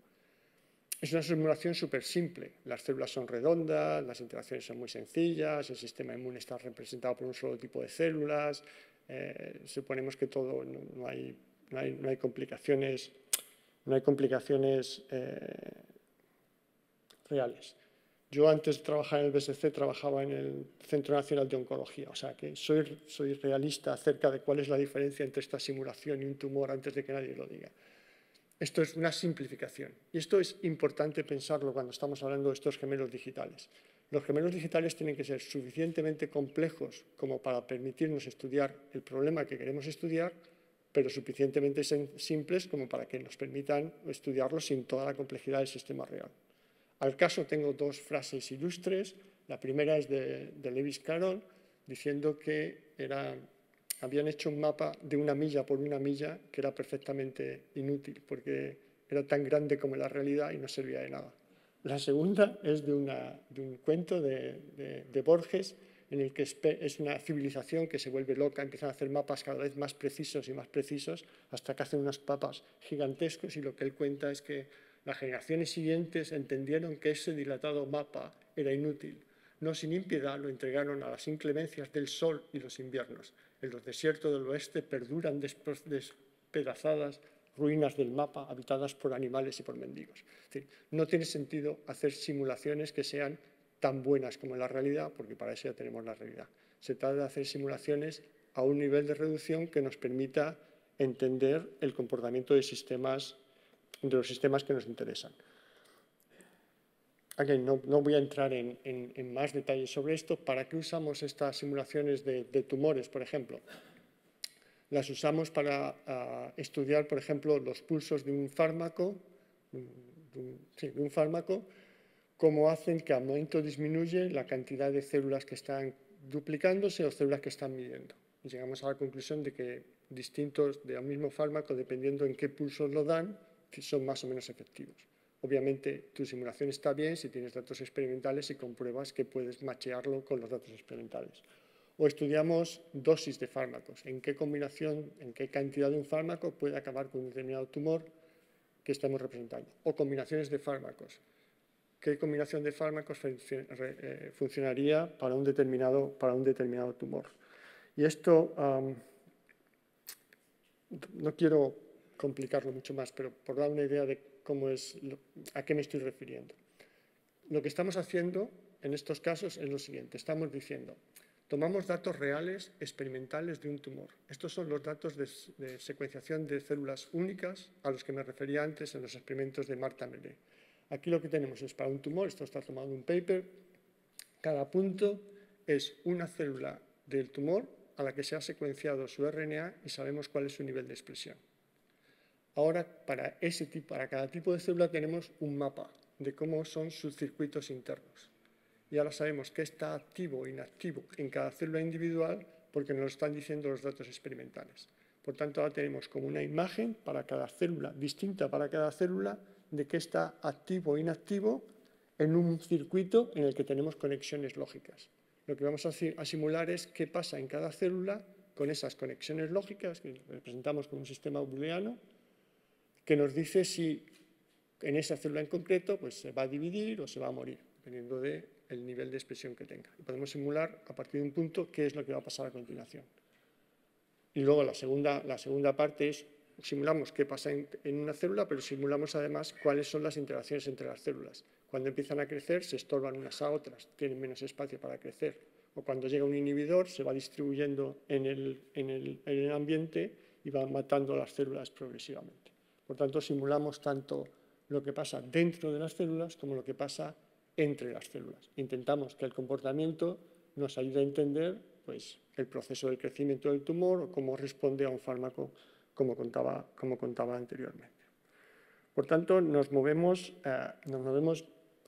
Es una simulación súper simple, las células son redondas, las interacciones son muy sencillas, el sistema inmune está representado por un solo tipo de células, suponemos que todo, no hay complicaciones, reales. Yo antes de trabajar en el BSC trabajaba en el Centro Nacional de Oncología, o sea que soy realista acerca de cuál es la diferencia entre esta simulación y un tumor antes de que nadie lo diga. Esto es una simplificación y esto es importante pensarlo cuando estamos hablando de estos gemelos digitales. Los gemelos digitales tienen que ser suficientemente complejos como para permitirnos estudiar el problema que queremos estudiar, pero suficientemente simples como para que nos permitan estudiarlo sin toda la complejidad del sistema real. Al caso tengo dos frases ilustres. La primera es de Lewis Carroll, diciendo que habían hecho un mapa de 1 milla por 1 milla que era perfectamente inútil porque era tan grande como la realidad y no servía de nada. La segunda es de un cuento de Borges, en el que es una civilización que se vuelve loca, empiezan a hacer mapas cada vez más precisos, hasta que hacen unos mapas gigantescos, y lo que él cuenta es que las generaciones siguientes entendieron que ese dilatado mapa era inútil. No sin impiedad lo entregaron a las inclemencias del sol y los inviernos. En los desiertos del oeste perduran despedazadas ruinas del mapa habitadas por animales y por mendigos. Es decir, no tiene sentido hacer simulaciones que sean tan buenas como la realidad, porque para eso ya tenemos la realidad. Se trata de hacer simulaciones a un nivel de reducción que nos permita entender el comportamiento de los sistemas que nos interesan. Again, no voy a entrar en más detalles sobre esto. ¿Para qué usamos estas simulaciones de tumores, por ejemplo? Las usamos para estudiar, por ejemplo, los pulsos de un fármaco, cómo hacen que al momento disminuye la cantidad de células que están duplicándose o células que están midiendo. Y llegamos a la conclusión de que distintos de un mismo fármaco, dependiendo en qué pulsos lo dan, son más o menos efectivos. Obviamente, tu simulación está bien si tienes datos experimentales y compruebas que puedes machearlo con los datos experimentales. O estudiamos dosis de fármacos, en qué combinación, en qué cantidad de un fármaco puede acabar con un determinado tumor que estamos representando. O combinaciones de fármacos. ¿Qué combinación de fármacos funcionaría para un determinado tumor? Y esto, no quiero complicarlo mucho más, pero por dar una idea de cómo es, a qué me estoy refiriendo. Lo que estamos haciendo en estos casos es lo siguiente. Estamos diciendo, tomamos datos reales experimentales de un tumor. Estos son los datos de secuenciación de células únicas a los que me refería antes en los experimentos de Marta Melé. Aquí lo que tenemos es para un tumor, esto está tomado en un paper, cada punto es una célula del tumor a la que se ha secuenciado su RNA y sabemos cuál es su nivel de expresión. Ahora, para cada tipo de célula tenemos un mapa de cómo son sus circuitos internos. Y ahora sabemos qué está activo e inactivo en cada célula individual porque nos lo están diciendo los datos experimentales. Por tanto, ahora tenemos como una imagen para cada célula, distinta para cada célula, de qué está activo o inactivo en un circuito en el que tenemos conexiones lógicas. Lo que vamos a simular es qué pasa en cada célula con esas conexiones lógicas que representamos con un sistema booleano que nos dice si en esa célula en concreto pues, se va a dividir o se va a morir, dependiendo del nivel de expresión que tenga. Y podemos simular a partir de un punto qué es lo que va a pasar a continuación. Y luego la segunda parte es simulamos qué pasa en una célula, pero simulamos además cuáles son las interacciones entre las células. Cuando empiezan a crecer, se estorban unas a otras, tienen menos espacio para crecer. O cuando llega un inhibidor, se va distribuyendo en el ambiente y va matando a las células progresivamente. Por tanto, simulamos tanto lo que pasa dentro de las células como lo que pasa entre las células. Intentamos que el comportamiento nos ayude a entender pues, el proceso del crecimiento del tumor o cómo responde a un fármaco como contaba anteriormente. Por tanto, nos movemos a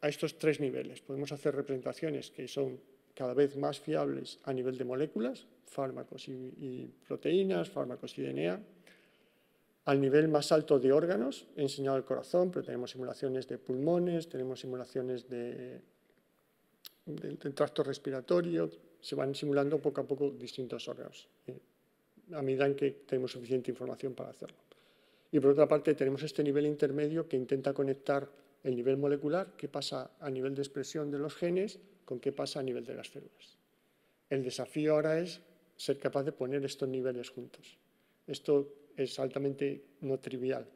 estos tres niveles. Podemos hacer representaciones que son cada vez más fiables a nivel de moléculas, fármacos y proteínas, fármacos y DNA. Al nivel más alto de órganos, he enseñado el corazón, pero tenemos simulaciones de pulmones, tenemos simulaciones del tracto respiratorio, se van simulando poco a poco distintos órganos, a medida en que tenemos suficiente información para hacerlo. Y por otra parte tenemos este nivel intermedio que intenta conectar el nivel molecular, qué pasa a nivel de expresión de los genes, con qué pasa a nivel de las células. El desafío ahora es ser capaz de poner estos niveles juntos. Esto es altamente no trivial.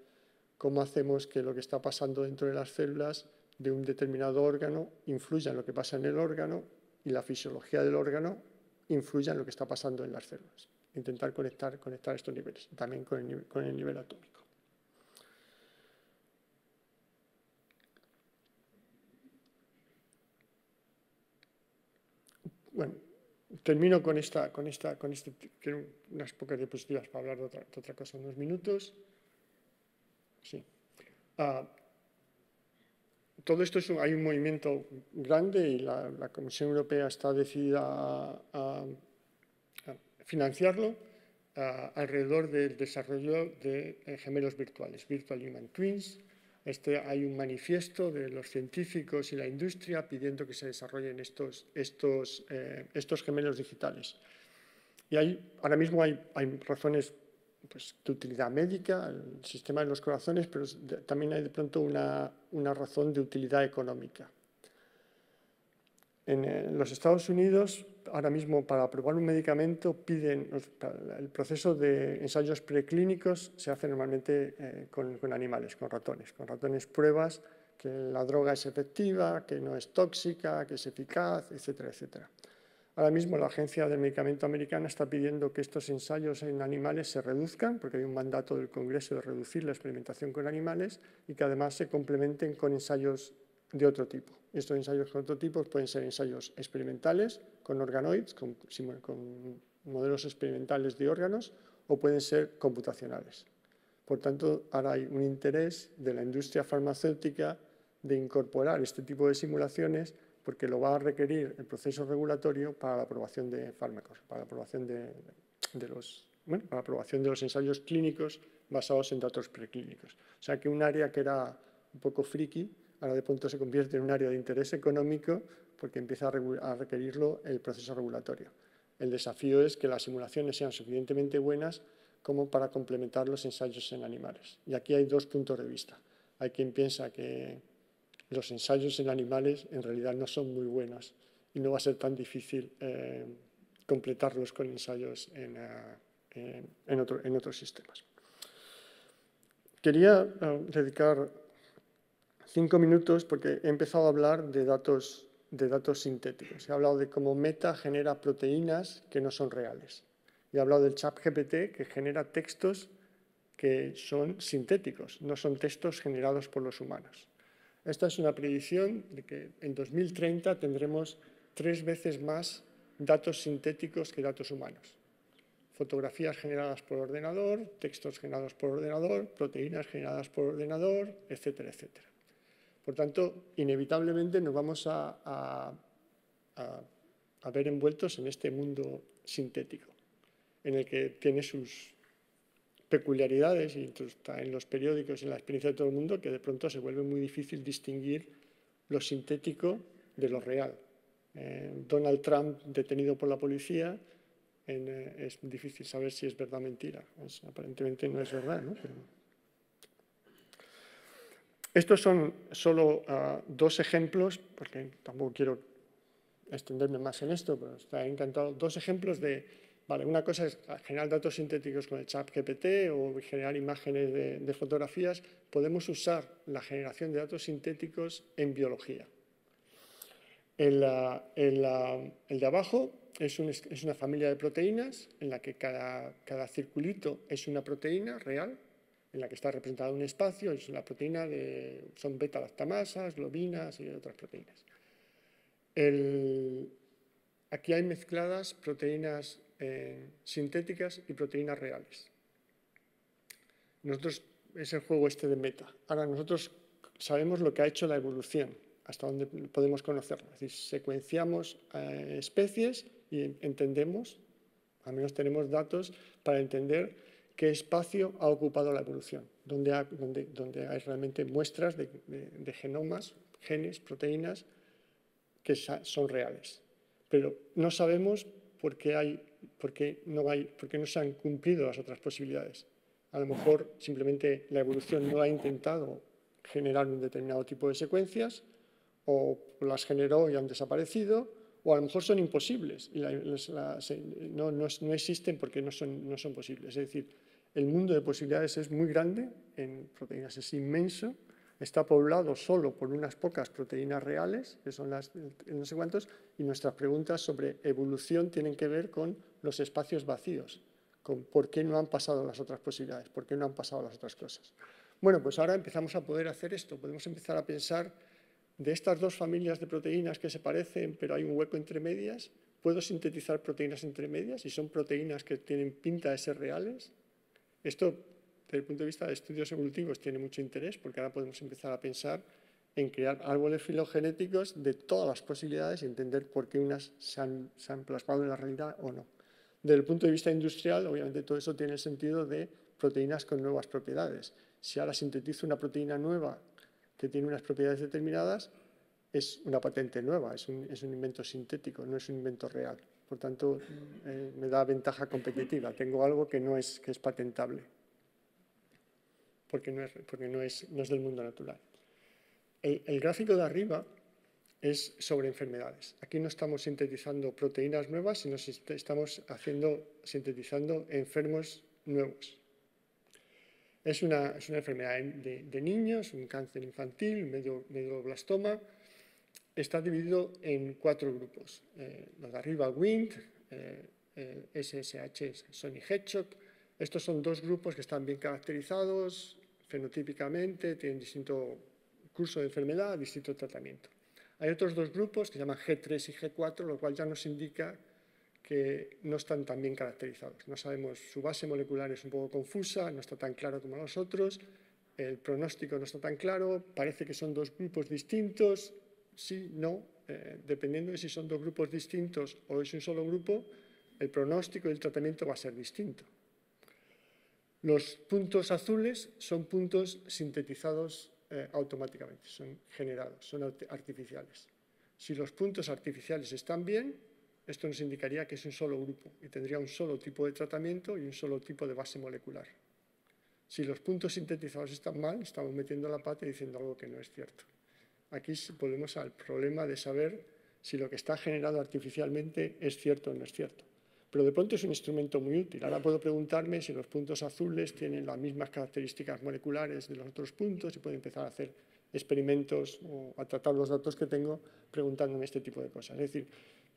¿Cómo hacemos que lo que está pasando dentro de las células de un determinado órgano influya en lo que pasa en el órgano y la fisiología del órgano influya en lo que está pasando en las células? Intentar conectar estos niveles, también con el nivel atómico. Termino con quiero unas pocas diapositivas para hablar de otra cosa en unos minutos. Sí. Todo esto es hay un movimiento grande y la Comisión Europea está decidida a financiarlo alrededor del desarrollo de gemelos virtuales, Virtual Human Twins. Hay un manifiesto de los científicos y la industria pidiendo que se desarrollen estos gemelos digitales. Y ahora mismo hay razones pues, de utilidad médica, el sistema de los corazones, pero también hay de pronto una razón de utilidad económica. En los Estados Unidos, ahora mismo para aprobar un medicamento, piden el proceso de ensayos preclínicos se hace normalmente con animales, con ratones pruebas que la droga es efectiva, que no es tóxica, que es eficaz, etcétera, etcétera. Ahora mismo la Agencia del Medicamento Americana está pidiendo que estos ensayos en animales se reduzcan, porque hay un mandato del Congreso de reducir la experimentación con animales y que además se complementen con ensayos de otro tipo. Estos ensayos con otro tipo pueden ser ensayos experimentales con organoides, con modelos experimentales de órganos, o pueden ser computacionales. Por tanto, ahora hay un interés de la industria farmacéutica de incorporar este tipo de simulaciones porque lo va a requerir el proceso regulatorio para la aprobación de fármacos, para la aprobación para la aprobación de los ensayos clínicos basados en datos preclínicos. O sea que un área que era un poco friki, ahora de pronto se convierte en un área de interés económico porque empieza a requerirlo el proceso regulatorio. El desafío es que las simulaciones sean suficientemente buenas como para complementar los ensayos en animales. Y aquí hay dos puntos de vista. Hay quien piensa que los ensayos en animales en realidad no son muy buenos y no va a ser tan difícil completarlos con ensayos en otros sistemas. Quería dedicar 5 minutos porque he empezado a hablar de datos sintéticos. He hablado de cómo Meta genera proteínas que no son reales. Y he hablado del ChatGPT que genera textos que son sintéticos, no son textos generados por los humanos. Esta es una predicción de que en 2030 tendremos 3 veces más datos sintéticos que datos humanos. Fotografías generadas por ordenador, textos generados por ordenador, proteínas generadas por ordenador, etcétera, etcétera. Por tanto, inevitablemente nos vamos a ver envueltos en este mundo sintético, en el que tiene sus peculiaridades y está en los periódicos y en la experiencia de todo el mundo que de pronto se vuelve muy difícil distinguir lo sintético de lo real. Donald Trump detenido por la policía, es difícil saber si es verdad o mentira. Pues, aparentemente no es verdad, ¿no? Pero estos son solo 2 ejemplos, porque tampoco quiero extenderme más en esto, pero está encantado. 2 ejemplos de, vale, una cosa es generar datos sintéticos con el ChatGPT o generar imágenes de fotografías. Podemos usar la generación de datos sintéticos en biología. El de abajo es una familia de proteínas en la que cada circulito es una proteína real, en la que está representado un espacio, es la proteína son beta-lactamasas, globinas y otras proteínas. Aquí hay mezcladas proteínas sintéticas y proteínas reales. Es el juego este de Meta. Ahora nosotros sabemos lo que ha hecho la evolución, hasta dónde podemos conocerlo. Es decir, secuenciamos especies y entendemos, al menos tenemos datos para entender qué espacio ha ocupado la evolución, donde hay realmente muestras de genomas, genes, proteínas que son reales. Pero no sabemos por qué no se han cumplido las otras posibilidades. A lo mejor simplemente la evolución no ha intentado generar un determinado tipo de secuencias, o las generó y han desaparecido, o a lo mejor son imposibles y no existen porque no son posibles. Es decir, el mundo de posibilidades es muy grande, en proteínas es inmenso, está poblado solo por unas pocas proteínas reales, que son las no sé cuántos, y nuestras preguntas sobre evolución tienen que ver con los espacios vacíos, con por qué no han pasado las otras posibilidades, por qué no han pasado las otras cosas. Bueno, pues ahora empezamos a poder hacer esto, podemos empezar a pensar de estas 2 familias de proteínas que se parecen, pero hay un hueco entre medias, ¿Puedo sintetizar proteínas intermedias? ¿Y son proteínas que tienen pinta de ser reales? Esto, desde el punto de vista de estudios evolutivos, tiene mucho interés, porque ahora podemos empezar a pensar en crear árboles filogenéticos de todas las posibilidades y entender por qué unas se han plasmado en la realidad o no. Desde el punto de vista industrial, obviamente todo eso tiene el sentido de proteínas con nuevas propiedades. Si ahora sintetizo una proteína nueva que tiene unas propiedades determinadas, es una patente nueva, es un invento sintético, no es un invento real. Por tanto, me da ventaja competitiva. Tengo algo que es patentable, porque no es del mundo natural. El gráfico de arriba es sobre enfermedades. Aquí no estamos sintetizando proteínas nuevas, sino estamos sintetizando enfermos nuevos. Es una enfermedad de niños, un cáncer infantil, medioblastoma. Está dividido en 4 grupos. Los de arriba, WIND, SSH, Sony Hedgehog. Estos son 2 grupos que están bien caracterizados fenotípicamente, tienen distinto curso de enfermedad, distinto tratamiento. Hay otros 2 grupos que se llaman G3 y G4, lo cual ya nos indica que no están tan bien caracterizados. No sabemos, su base molecular es un poco confusa, no está tan claro como los otros, el pronóstico no está tan claro, parece que son 2 grupos distintos, sí, no, dependiendo de si son 2 grupos distintos o es un solo grupo, el pronóstico y el tratamiento va a ser distinto. Los puntos azules son puntos sintetizados automáticamente, son generados, son artificiales. Si los puntos artificiales están bien, esto nos indicaría que es un solo grupo y tendría un solo tipo de tratamiento y un solo tipo de base molecular. Si los puntos sintetizados están mal, estamos metiendo la pata y diciendo algo que no es cierto. Aquí volvemos al problema de saber si lo que está generado artificialmente es cierto o no es cierto. Pero de pronto es un instrumento muy útil. Ahora puedo preguntarme si los puntos azules tienen las mismas características moleculares de los otros puntos y puedo empezar a hacer experimentos o a tratar los datos que tengo preguntándome este tipo de cosas. Es decir,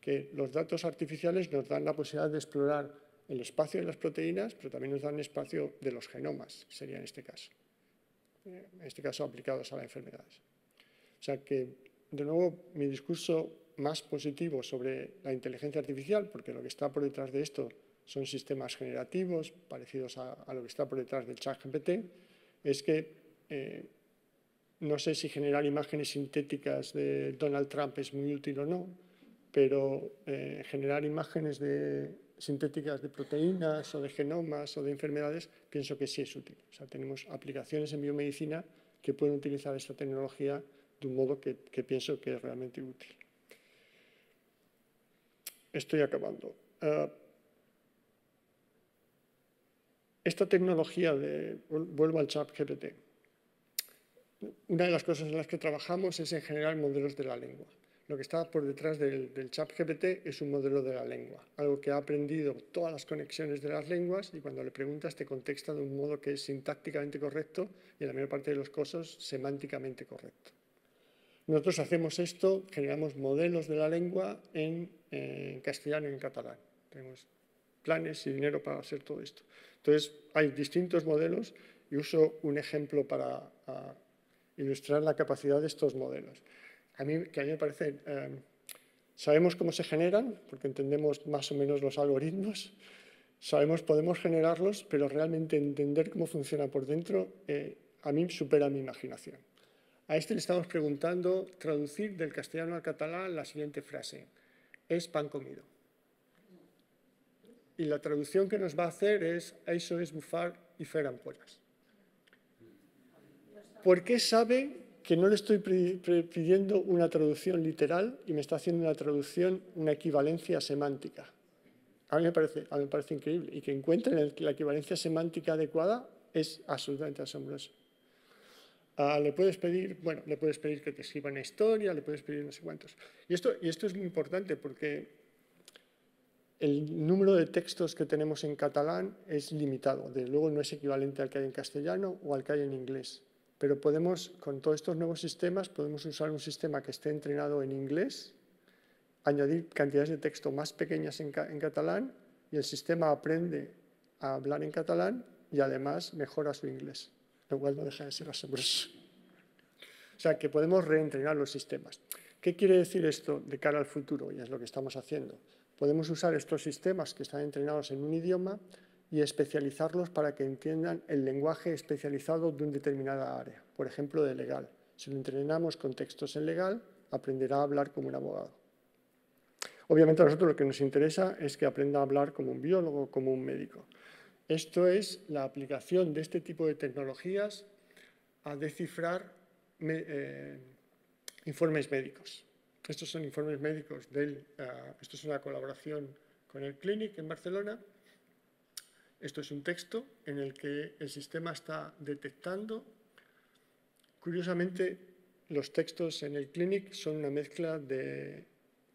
que los datos artificiales nos dan la posibilidad de explorar el espacio de las proteínas, pero también nos dan el espacio de los genomas, que sería en este caso. En este caso aplicados a las enfermedades. O sea que, de nuevo, mi discurso más positivo sobre la inteligencia artificial, porque lo que está por detrás de esto son sistemas generativos, parecidos a lo que está por detrás del ChatGPT, es que no sé si generar imágenes sintéticas de Donald Trump es muy útil o no, pero generar imágenes sintéticas de proteínas o de genomas o de enfermedades, pienso que sí es útil. O sea, tenemos aplicaciones en biomedicina que pueden utilizar esta tecnología de un modo que pienso que es realmente útil. Estoy acabando. Esta tecnología, vuelvo al ChatGPT. Una de las cosas en las que trabajamos es en generar modelos de la lengua. Lo que está por detrás del ChatGPT es un modelo de la lengua, algo que ha aprendido todas las conexiones de las lenguas y cuando le preguntas te contesta de un modo que es sintácticamente correcto y en la mayor parte de los casos semánticamente correcto. Nosotros hacemos esto, generamos modelos de la lengua en castellano y en catalán. Tenemos planes y dinero para hacer todo esto. Entonces, hay distintos modelos y uso un ejemplo para ilustrar la capacidad de estos modelos. A mí me parece, sabemos cómo se generan, porque entendemos más o menos los algoritmos, podemos generarlos, pero realmente entender cómo funciona por dentro a mí supera mi imaginación. A este le estamos preguntando traducir del castellano al catalán la siguiente frase. Es pan comido. Y la traducción que nos va a hacer es, eso es bufar y fer ampones. ¿Por qué sabe que no le estoy pidiendo una traducción literal y me está haciendo una traducción, una equivalencia semántica? A mí me parece increíble. Y que encuentren la equivalencia semántica adecuada es absolutamente asombroso. Le puedes pedir que te escriba una historia, le puedes pedir no sé cuántos. Y esto es muy importante porque el número de textos que tenemos en catalán es limitado. Desde luego no es equivalente al que hay en castellano o al que hay en inglés. Pero podemos, con todos estos nuevos sistemas, podemos usar un sistema que esté entrenado en inglés, añadir cantidades de texto más pequeñas en catalán y el sistema aprende a hablar en catalán y además mejora su inglés. Lo cual no deja de ser asombroso. O sea, que podemos reentrenar los sistemas. ¿Qué quiere decir esto de cara al futuro? Y es lo que estamos haciendo. podemos usar estos sistemas que están entrenados en un idioma y especializarlos para que entiendan el lenguaje especializado de una determinada área, por ejemplo, de legal. Si lo entrenamos con textos en legal, aprenderá a hablar como un abogado. Obviamente a nosotros lo que nos interesa es que aprenda a hablar como un biólogo, como un médico. Esto es la aplicación de este tipo de tecnologías a descifrar informes médicos. Estos son informes médicos del... esto es una colaboración con el Clínic en Barcelona. Esto es un texto en el que el sistema está detectando. Curiosamente, los textos en el Clínic son una mezcla de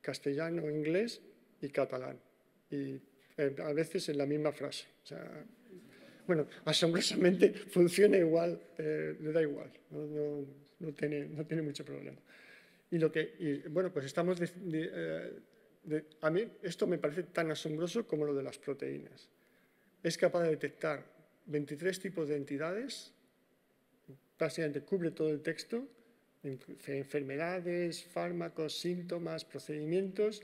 castellano, inglés y catalán. Y a veces en la misma frase. O sea, bueno, asombrosamente funciona igual, le da igual, no tiene mucho problema. Y lo que, bueno, pues estamos, a mí esto me parece tan asombroso como lo de las proteínas. Es capaz de detectar 23 tipos de entidades, prácticamente cubre todo el texto, enfermedades, fármacos, síntomas, procedimientos,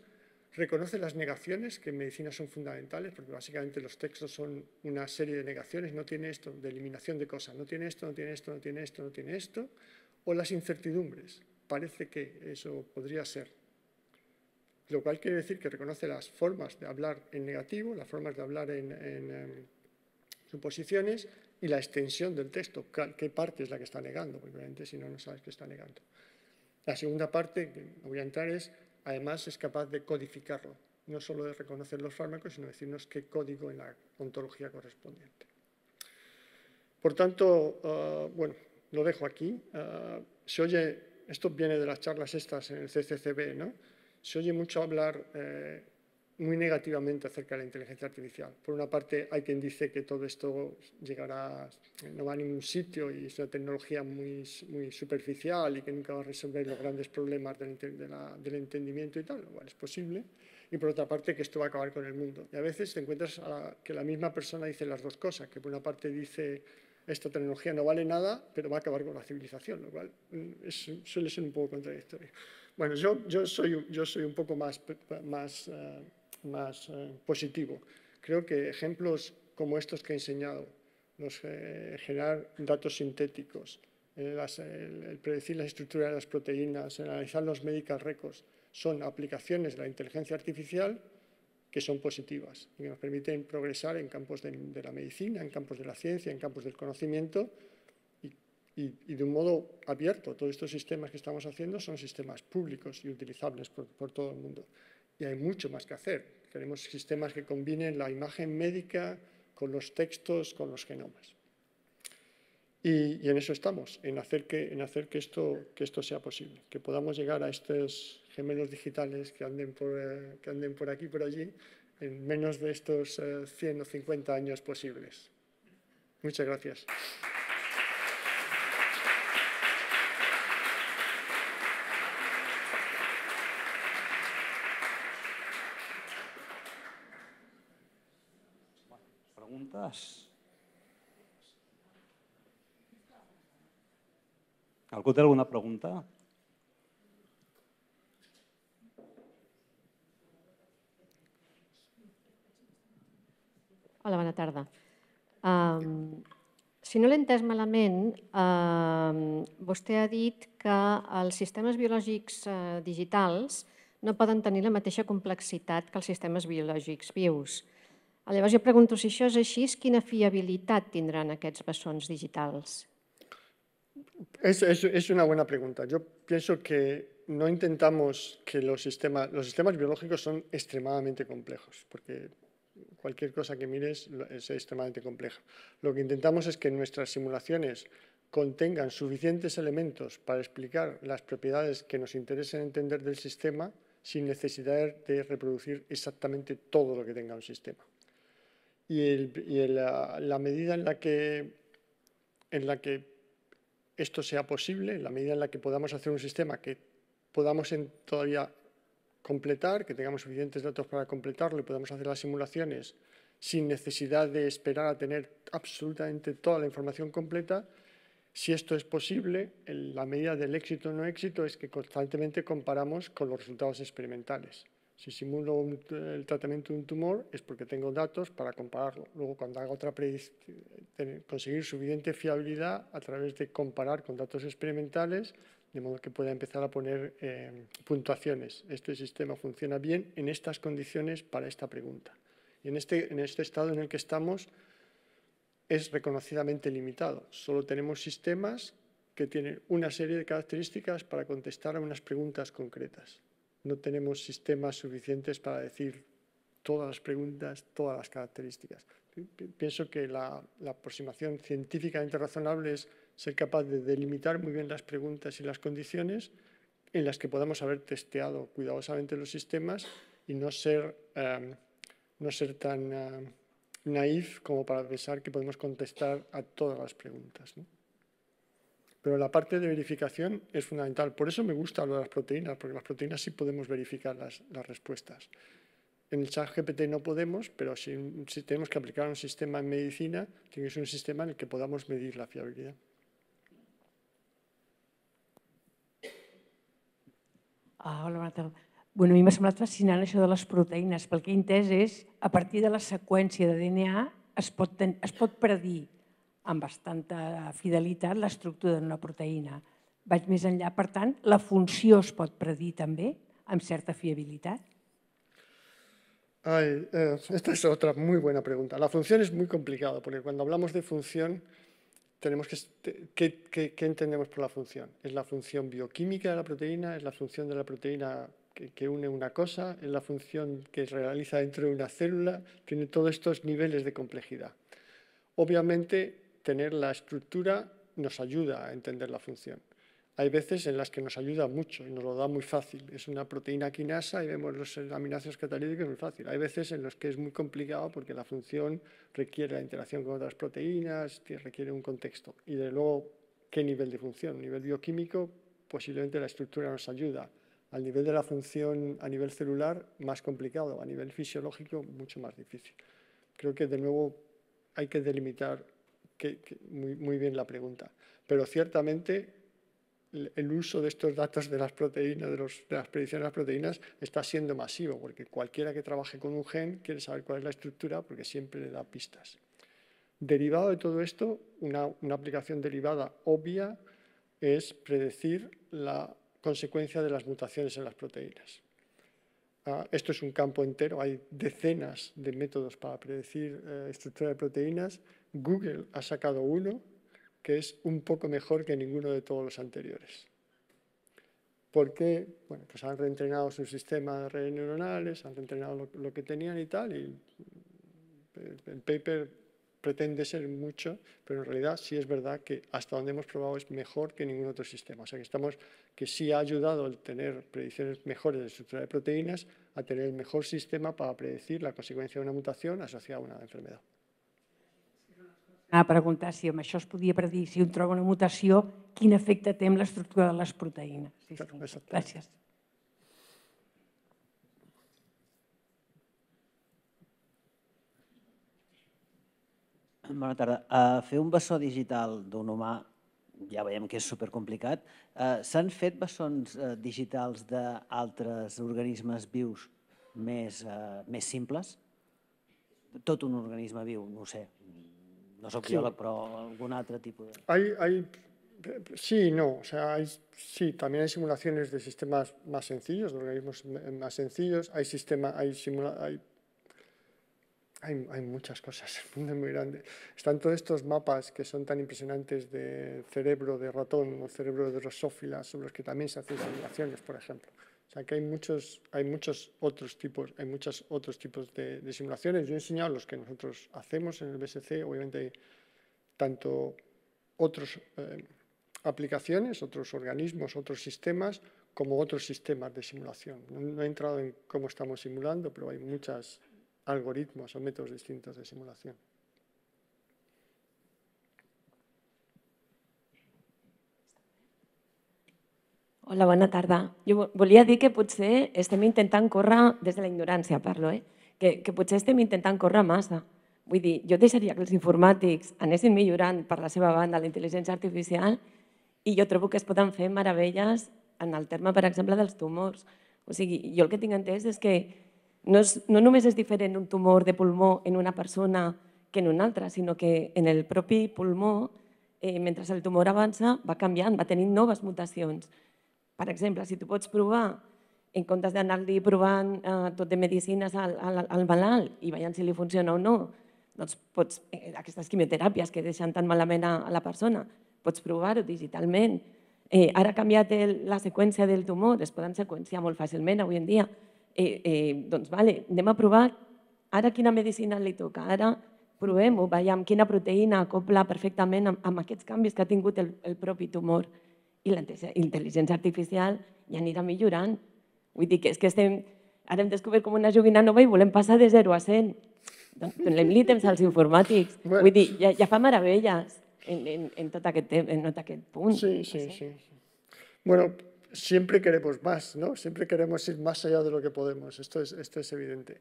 reconoce las negaciones, que en medicina son fundamentales, porque básicamente los textos son una serie de negaciones, no tiene esto, de eliminación de cosas, no tiene esto, no tiene esto, no tiene esto, no tiene esto, o las incertidumbres. Parece que eso podría ser. Lo cual quiere decir que reconoce las formas de hablar en negativo, las formas de hablar en suposiciones y la extensión del texto, qué parte es la que está negando, porque obviamente si no, no sabes qué está negando. La segunda parte, que voy a entrar, es, además, es capaz de codificarlo, no solo de reconocer los fármacos, sino decirnos qué código en la ontología correspondiente. Por tanto, bueno, lo dejo aquí. Se oye... Esto viene de las charlas estas en el CCCB, ¿no? Se oye mucho hablar muy negativamente acerca de la inteligencia artificial. Por una parte, hay quien dice que todo esto llegará, no va a ningún sitio y es una tecnología muy superficial y que nunca va a resolver los grandes problemas del entendimiento y tal, lo cual es posible. Y por otra parte, que esto va a acabar con el mundo. Y a veces te encuentras que la misma persona dice las dos cosas, que por una parte dice... Esta tecnología no vale nada, pero va a acabar con la civilización, lo cual suele ser un poco contradictorio. Bueno, yo soy un poco más positivo. Creo que ejemplos como estos que he enseñado, generar datos sintéticos, el predecir la estructura de las proteínas, el analizar los medical records, son aplicaciones de la inteligencia artificial que son positivas y que nos permiten progresar en campos de la medicina, en campos de la ciencia, en campos del conocimiento y de un modo abierto. Todos estos sistemas que estamos haciendo son sistemas públicos y utilizables por todo el mundo. Y hay mucho más que hacer. Queremos sistemas que combinen la imagen médica con los textos, con los genomas. Y en eso estamos, en hacer que esto sea posible, que podamos llegar a estos gemelos digitales que anden por aquí y por allí en menos de estos 100 o 50 años posibles. Muchas gracias. ¿Preguntas? ¿Algo de alguna pregunta? Hola, bona tarda. Si no l'he entès malament, vostè ha dit que els sistemes biològics digitals no poden tenir la mateixa complexitat que els sistemes biològics vius. Llavors jo pregunto, si això és així, quina fiabilitat tindran aquests bessons digitals? Es una buena pregunta. Yo pienso que no intentamos que los sistemas biológicos son extremadamente complejos, porque cualquier cosa que mires es extremadamente compleja. Lo que intentamos es que nuestras simulaciones contengan suficientes elementos para explicar las propiedades que nos interesen entender del sistema sin necesidad de reproducir exactamente todo lo que tenga un sistema. Y la medida en la que esto sea posible, en la medida en la que podamos hacer un sistema que podamos todavía completar, que tengamos suficientes datos para completarlo y podamos hacer las simulaciones sin necesidad de esperar a tener absolutamente toda la información completa, si esto es posible, la medida del éxito o no éxito es que constantemente comparamos con los resultados experimentales. Si simulo el tratamiento de un tumor es porque tengo datos para compararlo. Luego, cuando haga otra conseguir suficiente fiabilidad a través de comparar con datos experimentales, de modo que pueda empezar a poner puntuaciones. Este sistema funciona bien en estas condiciones para esta pregunta. Y en este estado en el que estamos es reconocidamente limitado. Solo tenemos sistemas que tienen una serie de características para contestar a unas preguntas concretas. No tenemos sistemas suficientes para decir todas las preguntas, todas las características. Pienso que la aproximación científicamente razonable es ser capaz de delimitar muy bien las preguntas y las condiciones en las que podamos haber testeado cuidadosamente los sistemas y no ser tan naif como para pensar que podemos contestar a todas las preguntas, ¿no? Pero la parte de verificación es fundamental. Por eso me gusta lo de las proteínas, porque las proteínas sí podemos verificar las respuestas. En el ChatGPT no podemos, pero si tenemos que aplicar un sistema en medicina, tiene que ser un sistema en el que podamos medir la fiabilidad. Hola, bona tarda. Bueno, a mi m'ha semblat fascinant això de les proteïnes. Pel que he entès és, a partir de la seqüència de DNA es pot predir amb bastanta fidelitat l'estructura d'una proteïna. Vaig més enllà, per tant, la funció es pot predir també amb certa fiabilitat? Esta es otra muy buena pregunta. La función es muy complicada, porque cuando hablamos de función, tenemos ¿qué entendemos por la función? ¿Es la función bioquímica de la proteína? ¿Es la función de la proteína que une una cosa? ¿Es la función que se realiza dentro de una célula? Tiene todos estos niveles de complejidad. Obviamente, tener la estructura nos ayuda a entender la función. Hay veces en las que nos ayuda mucho y nos lo da muy fácil. Es una proteína quinasa y vemos los aminoácidos catalíticos muy fácil. Hay veces en los que es muy complicado porque la función requiere la interacción con otras proteínas, requiere un contexto. Y de luego, ¿qué nivel de función? A nivel bioquímico, posiblemente la estructura nos ayuda. Al nivel de la función a nivel celular, más complicado. A nivel fisiológico, mucho más difícil. Creo que, de nuevo, hay que delimitar muy bien la pregunta. Pero ciertamente el uso de estos datos de las proteínas, de las predicciones de las proteínas, está siendo masivo, porque cualquiera que trabaje con un gen quiere saber cuál es la estructura porque siempre le da pistas. Derivado de todo esto, una aplicación derivada obvia es predecir la consecuencia de las mutaciones en las proteínas. Esto es un campo entero, hay decenas de métodos para predecir estructura de proteínas. Google ha sacado uno que es un poco mejor que ninguno de todos los anteriores. ¿Por qué? Bueno, pues han reentrenado sus sistemas de redes neuronales, han reentrenado lo que tenían y tal, y el paper pretende ser mucho, pero en realidad sí es verdad que hasta donde hemos probado es mejor que ningún otro sistema. O sea, que sí ha ayudado el tener predicciones mejores de estructura de proteínas a tener el mejor sistema para predecir la consecuencia de una mutación asociada a una enfermedad. A preguntar si amb això es podia predir, si un troba una mutació, quin efecte té en l'estructura de les proteïnes. Gràcies. Bona tarda. Fer un bessó digital d'un humà, ja veiem que és supercomplicat. S'han fet bessons digitals d'altres organismes vius més simples? Tot un organisme viu, no ho sé. No soy biólogo, pero algún otro tipo de... Sí, no. O sea, sí, también hay simulaciones de sistemas más sencillos, de organismos más sencillos. Hay muchas cosas, el mundo es muy grande. Están todos estos mapas que son tan impresionantes de cerebro de ratón o cerebro de drosófila, sobre los que también se hacen simulaciones, por ejemplo. O sea, que hay muchos otros tipos de simulaciones. Yo he enseñado los que nosotros hacemos en el BSC. Obviamente hay tanto otras aplicaciones, otros organismos, otros sistemas, como otros sistemas de simulación. No he entrado en cómo estamos simulando, pero hay muchos algoritmos o métodos distintos de simulación. Hola, bona tarda. Jo volia dir que potser estem intentant córrer, des de la ignorància parlo, que potser estem intentant córrer massa. Vull dir, jo deixaria que els informàtics anessin millorant per la seva banda la intel·ligència artificial i jo trobo que es poden fer meravelles en el terme, per exemple, dels tumors. O sigui, jo el que tinc entès és que no només és diferent un tumor de pulmó en una persona que en una altra, sinó que en el propi pulmó, mentre el tumor avança, va canviant, va tenint noves mutacions. Per exemple, si tu pots provar, en comptes d'anar-li provant tot de medicines al malalt i veient si li funciona o no, doncs pots, aquestes quimioteràpies que deixen tan malament a la persona, pots provar-ho digitalment. Ara ha canviat la seqüència del tumor, es poden seqüenciar molt fàcilment avui en dia. Doncs, vale, anem a provar ara quina medicina li toca, ara provem-ho, veiem quina proteïna acopla perfectament amb aquests canvis que ha tingut el propi tumor. I la intel·ligència artificial ja anirà millorant. Vull dir que és que ara hem descobert com una joguina nova i volem passar de 0 a 100. Donem-li temps als informàtics. Vull dir, ja fa meravelles en tot aquest punt. Sí, sí, sí. Bueno, siempre queremos más, ¿no? Siempre queremos ir más allá de lo que podemos. Esto es evidente.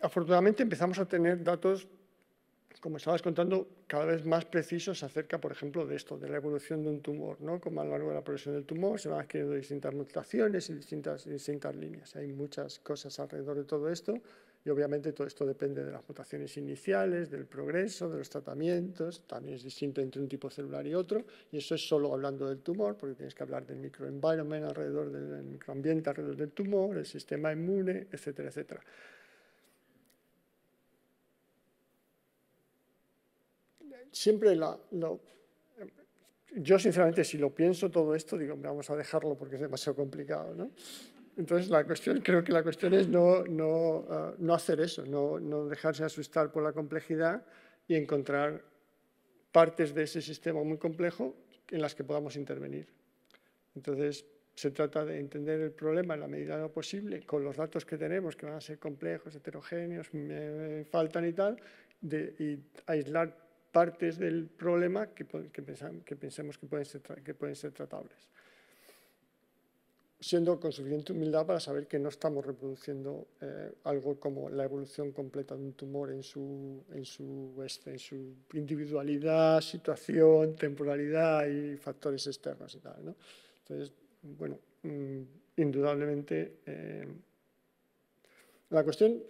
Afortunadamente empezamos a tener datos, como estabas contando, cada vez más precisos acerca, por ejemplo, de esto, de la evolución de un tumor, ¿no? Como a lo largo de la progresión del tumor se van adquiriendo distintas mutaciones y distintas líneas. Hay muchas cosas alrededor de todo esto y obviamente todo esto depende de las mutaciones iniciales, del progreso, de los tratamientos, también es distinto entre un tipo celular y otro, y eso es solo hablando del tumor, porque tienes que hablar del microenvironment alrededor del microambiente alrededor del tumor, el sistema inmune, etcétera, etcétera. Siempre yo sinceramente si lo pienso todo esto digo, vamos a dejarlo porque es demasiado complicado, ¿no? Entonces creo que la cuestión es no hacer eso, no dejarse asustar por la complejidad y encontrar partes de ese sistema muy complejo en las que podamos intervenir. Entonces se trata de entender el problema en la medida de lo posible con los datos que tenemos, que van a ser complejos, heterogéneos, me faltan y tal, y aislar partes del problema que pensemos que pueden ser tratables. Siendo con suficiente humildad para saber que no estamos reproduciendo algo como la evolución completa de un tumor en su individualidad, situación, temporalidad y factores externos y tal, ¿no? Entonces, bueno, indudablemente la cuestión,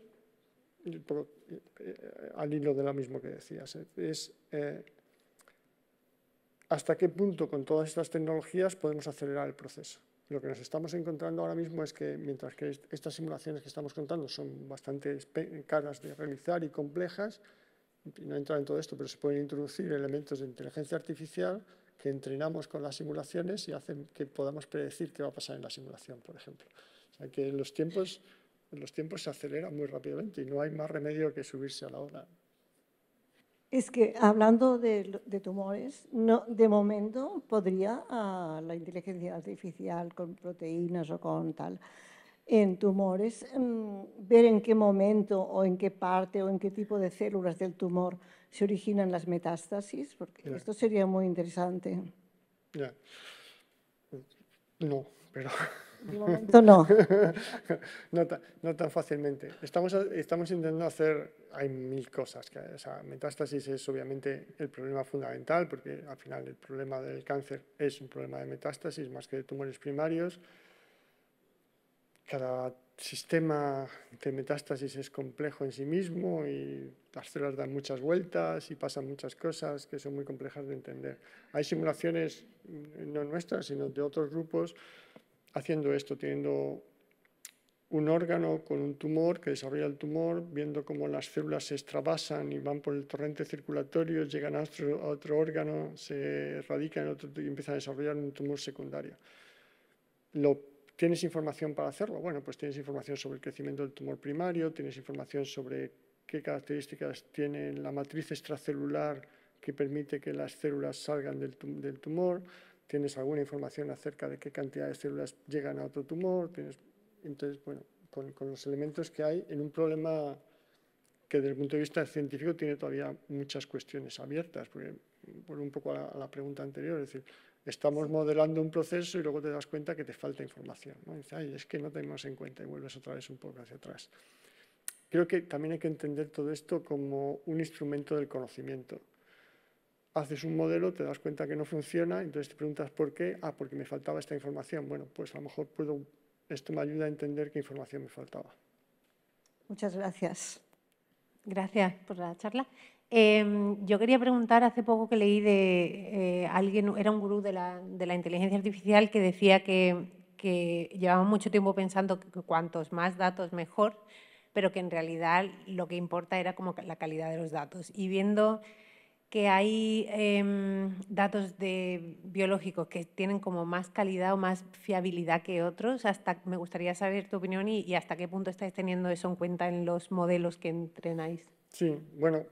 al hilo de lo mismo que decías, es hasta qué punto con todas estas tecnologías podemos acelerar el proceso. Lo que nos estamos encontrando ahora mismo es que mientras que estas simulaciones que estamos contando son bastante caras de realizar y complejas, no he entrado en todo esto, pero se pueden introducir elementos de inteligencia artificial que entrenamos con las simulaciones y hacen que podamos predecir qué va a pasar en la simulación, por ejemplo. O sea que los tiempos se aceleran muy rápidamente y no hay más remedio que subirse a la ola. Es que hablando de tumores, no, de momento podría la inteligencia artificial con proteínas o con tal, en tumores, ver en qué momento o en qué parte o en qué tipo de células del tumor se originan las metástasis, porque yeah, esto sería muy interesante. Yeah. No, pero... De momento no. No tan fácilmente. Estamos intentando hacer, hay mil cosas. O sea, metástasis es obviamente el problema fundamental, porque al final el problema del cáncer es un problema de metástasis más que de tumores primarios. Cada sistema de metástasis es complejo en sí mismo y las células dan muchas vueltas y pasan muchas cosas que son muy complejas de entender. Hay simulaciones, no nuestras, sino de otros grupos, haciendo esto, teniendo un órgano con un tumor que desarrolla el tumor, viendo cómo las células se extravasan y van por el torrente circulatorio, llegan a otro órgano, se radican en otro y empiezan a desarrollar un tumor secundario. ¿Tienes información para hacerlo? Bueno, pues tienes información sobre el crecimiento del tumor primario, tienes información sobre qué características tiene la matriz extracelular que permite que las células salgan del tumor, tienes alguna información acerca de qué cantidad de células llegan a otro tumor. Entonces, bueno, con los elementos que hay en un problema que desde el punto de vista científico tiene todavía muchas cuestiones abiertas, porque vuelvo un poco a la pregunta anterior, es decir, estamos modelando un proceso y luego te das cuenta que te falta información, ¿no? Y dices, ay, es que no tenemos en cuenta y vuelves otra vez un poco hacia atrás. Creo que también hay que entender todo esto como un instrumento del conocimiento. haces un modelo, te das cuenta que no funciona, entonces te preguntas por qué. Ah, porque me faltaba esta información. Bueno, pues a lo mejor esto me ayuda a entender qué información me faltaba. Muchas gracias. Gracias por la charla. Yo quería preguntar, hace poco que leí de alguien, era un gurú de la inteligencia artificial, que decía que llevaba mucho tiempo pensando que cuantos más datos mejor, pero que en realidad lo que importa era como la calidad de los datos. Y viendo que hay datos biológicos que tienen como más calidad o más fiabilidad que otros, me gustaría saber tu opinión y hasta qué punto estáis teniendo eso en cuenta en los modelos que entrenáis. Sí, bueno.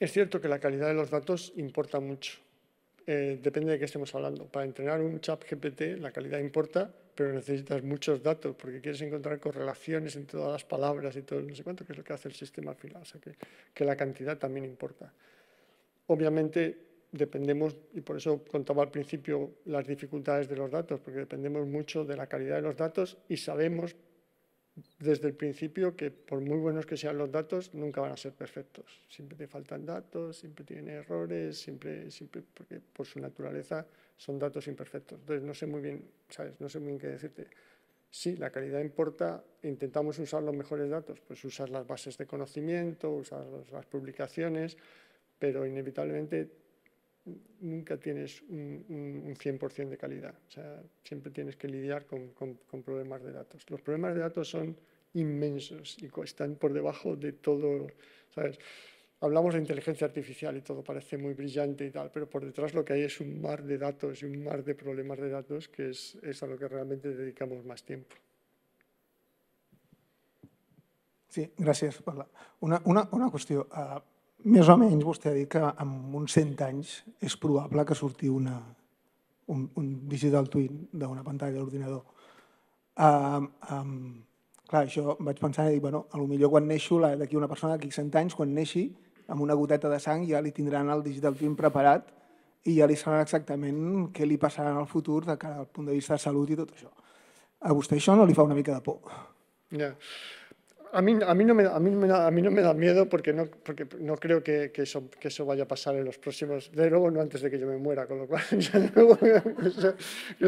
Es cierto que la calidad de los datos importa mucho. Depende de qué estemos hablando. Para entrenar un ChatGPT la calidad importa, pero necesitas muchos datos porque quieres encontrar correlaciones en todas las palabras y todo, no sé cuánto, que es lo que hace el sistema al final. O sea, que la cantidad también importa. Obviamente dependemos, y por eso contaba al principio las dificultades de los datos, porque dependemos mucho de la calidad de los datos y sabemos desde el principio que por muy buenos que sean los datos, nunca van a ser perfectos. Siempre te faltan datos, siempre tienen errores, siempre porque por su naturaleza son datos imperfectos. Entonces no sé muy bien, ¿sabes? No sé muy bien qué decirte. Sí, la calidad importa, intentamos usar los mejores datos, pues usar las bases de conocimiento, usar las publicaciones, pero inevitablemente nunca tienes un 100% de calidad. O sea, siempre tienes que lidiar con problemas de datos. Los problemas de datos son inmensos y están por debajo de todo, ¿sabes? Hablamos de inteligencia artificial y todo parece muy brillante y tal, pero por detrás lo que hay es un mar de datos y un mar de problemas de datos, que es a lo que realmente dedicamos más tiempo. Sí, gracias, Paula. Una cuestión. Més o menys vostè ha dit que en uns 100 anys és probable que surti un digital twin d'una pantalla d'ordinador. Clar, això vaig pensar i dic, bueno, potser quan neixo, d'aquí una persona d'aquí 100 anys, quan neixi, amb una goteta de sang ja li tindran el digital twin preparat i ja li sabran exactament què li passarà en el futur de cara al punt de vista de salut i tot això. A vostè això no li fa una mica de por? Ja. A mí no me da miedo porque no creo que eso vaya a pasar en los próximos, de nuevo no antes de que yo me muera, con lo cual que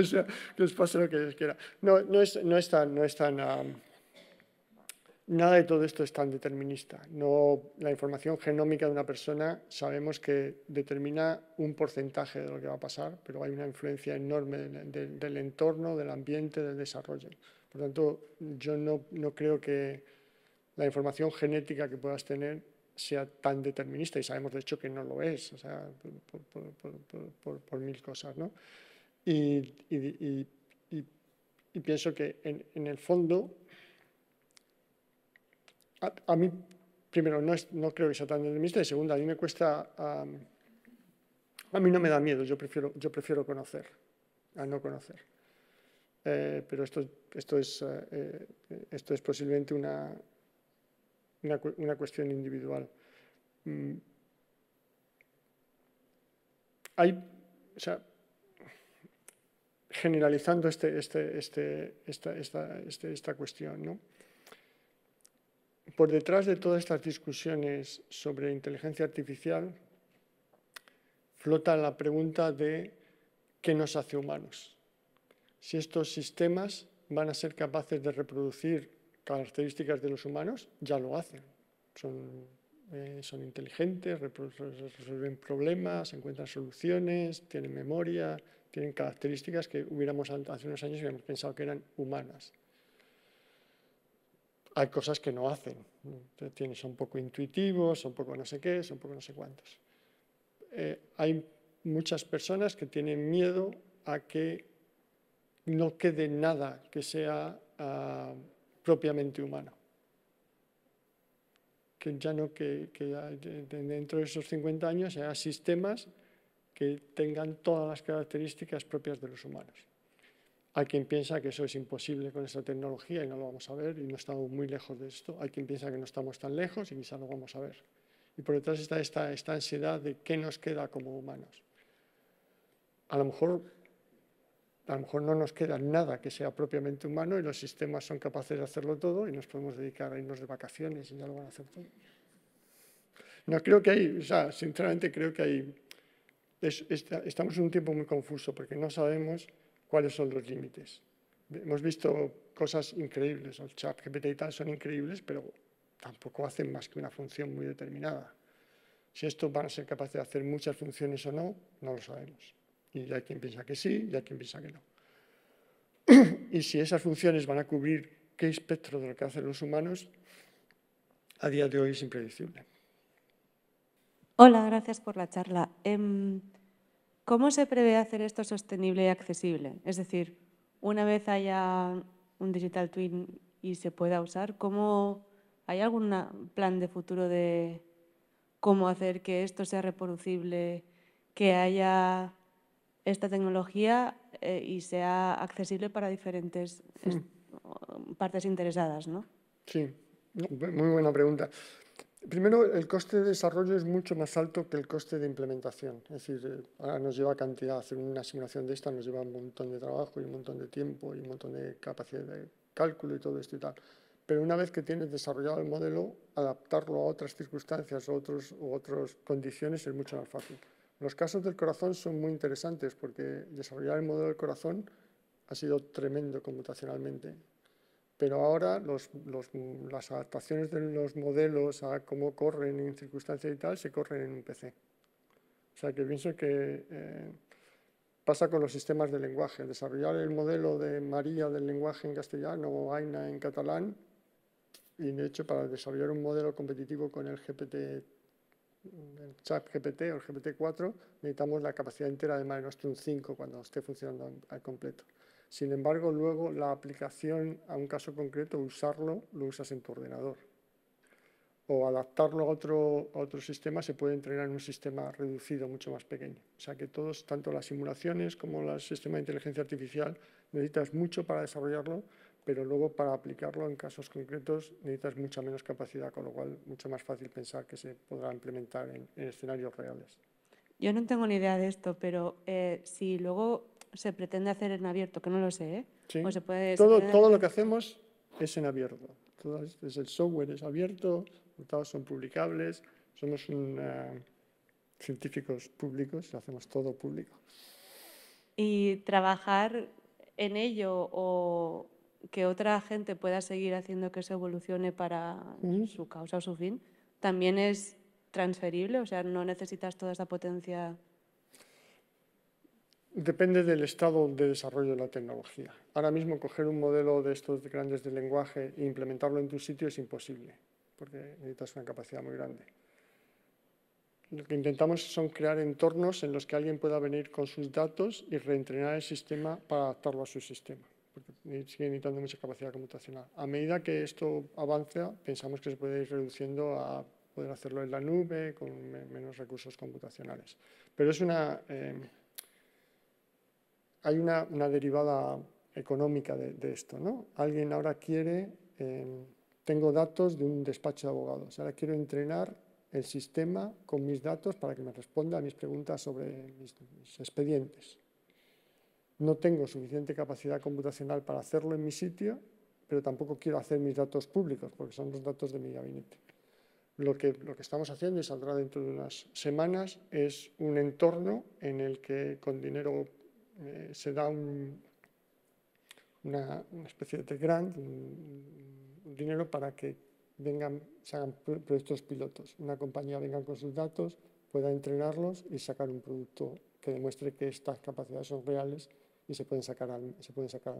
os pase lo que les quiera. Nada de todo esto es tan determinista. La información genómica de una persona sabemos que determina un porcentaje de lo que va a pasar, pero hay una influencia enorme del entorno, del ambiente, del desarrollo. Por tanto, yo no creo que la información genética que puedas tener sea tan determinista, y sabemos de hecho que no lo es, o sea, por mil cosas, ¿no? Y pienso que en el fondo, a mí, primero, no creo que sea tan determinista, y segundo, a mí me cuesta, a mí no me da miedo, yo prefiero conocer a no conocer. Pero esto es posiblemente una cuestión individual. Generalizando esta cuestión, ¿no? Por detrás de todas estas discusiones sobre inteligencia artificial flota la pregunta de ¿qué nos hace humanos? Si estos sistemas van a ser capaces de reproducir características de los humanos, ya lo hacen. Son inteligentes, resuelven problemas, encuentran soluciones, tienen memoria, tienen características que hace unos años hubiéramos pensado que eran humanas. Hay cosas que no hacen. Son poco intuitivos, son poco no sé qué, son poco no sé cuántos. Hay muchas personas que tienen miedo a que no quede nada que sea propiamente humano. Que dentro de esos 50 años haya sistemas que tengan todas las características propias de los humanos. Hay quien piensa que eso es imposible con esta tecnología y no lo vamos a ver, y no estamos muy lejos de esto. Hay quien piensa que no estamos tan lejos y quizá lo vamos a ver. Y por detrás está esta ansiedad de qué nos queda como humanos. A lo mejor no nos queda nada que sea propiamente humano y los sistemas son capaces de hacerlo todo y nos podemos dedicar a irnos de vacaciones y ya lo van a hacer todo. No, creo que hay, o sea, sinceramente creo que hay, estamos en un tiempo muy confuso porque no sabemos cuáles son los límites. Hemos visto cosas increíbles, el ChatGPT y tal son increíbles, pero tampoco hacen más que una función muy determinada. Si estos van a ser capaces de hacer muchas funciones o no, no lo sabemos. Y hay quien piensa que sí, y hay quien piensa que no. Y si esas funciones van a cubrir qué espectro de lo que hacen los humanos, a día de hoy es impredecible. Hola, gracias por la charla. ¿Cómo se prevé hacer esto sostenible y accesible? Es decir, una vez haya un digital twin y se pueda usar, ¿cómo, hay algún plan de futuro de cómo hacer que esto sea reproducible, que haya esta tecnología y sea accesible para diferentes partes interesadas, ¿no? Sí, muy buena pregunta. Primero, el coste de desarrollo es mucho más alto que el coste de implementación. Es decir, ahora nos lleva cantidad, hacer una simulación de esta nos lleva un montón de trabajo y un montón de tiempo y un montón de capacidad de cálculo y todo esto y tal. Pero una vez que tienes desarrollado el modelo, adaptarlo a otras circunstancias u otras condiciones es mucho más fácil. Los casos del corazón son muy interesantes porque desarrollar el modelo del corazón ha sido tremendo computacionalmente. Pero ahora las adaptaciones de los modelos a cómo corren en circunstancias y tal se corren en un PC. O sea que pienso que pasa con los sistemas de lenguaje. Desarrollar el modelo de María del lenguaje en castellano o AINA en catalán, y de hecho para desarrollar un modelo competitivo con el GPT, el chat GPT o el GPT-4, necesitamos la capacidad entera de Mare Nostrum 5 cuando esté funcionando al completo. Sin embargo, luego la aplicación a un caso concreto, usarlo, lo usas en tu ordenador. O adaptarlo a otro sistema se puede entrenar en un sistema reducido, mucho más pequeño. O sea que todos, tanto las simulaciones como el sistema de inteligencia artificial, necesitas mucho para desarrollarlo, pero luego para aplicarlo en casos concretos necesitas mucha menos capacidad, con lo cual mucho más fácil pensar que se podrá implementar en escenarios reales. Yo no tengo ni idea de esto, pero si luego se pretende hacer en abierto, que no lo sé, ¿eh? Sí. ¿O se puede, todo lo que hacemos es en abierto. Todo el software es abierto, los resultados son publicables, somos científicos públicos, hacemos todo público. ¿Y trabajar en ello o que otra gente pueda seguir haciendo que se evolucione para su causa o su fin, también es transferible? O sea, ¿no necesitas toda esa potencia? Depende del estado de desarrollo de la tecnología. Ahora mismo coger un modelo de estos grandes de lenguaje e implementarlo en tu sitio es imposible, porque necesitas una capacidad muy grande. Lo que intentamos son crear entornos en los que alguien pueda venir con sus datos y reentrenar el sistema para adaptarlo a su sistema, porque sigue necesitando mucha capacidad computacional. A medida que esto avanza, pensamos que se puede ir reduciendo a poder hacerlo en la nube, con menos recursos computacionales. Pero es una... hay una derivada económica de esto, ¿no? Alguien ahora quiere, tengo datos de un despacho de abogados, ahora quiero entrenar el sistema con mis datos para que me responda a mis preguntas sobre mis expedientes. No tengo suficiente capacidad computacional para hacerlo en mi sitio, pero tampoco quiero hacer mis datos públicos, porque son los datos de mi gabinete. Lo que estamos haciendo, y saldrá dentro de unas semanas, es un entorno en el que con dinero se da una especie de grant, un dinero para que vengan, se hagan proyectos pilotos. Una compañía venga con sus datos, pueda entrenarlos y sacar un producto que demuestre que estas capacidades son reales y se pueden sacar al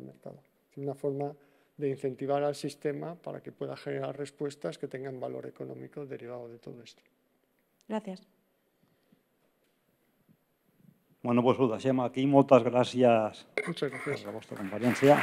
mercado. Es una forma de incentivar al sistema para que pueda generar respuestas que tengan valor económico derivado de todo esto. Gracias. Bueno, pues ho deixem aquí. Moltes gràcies a la vostra conferència.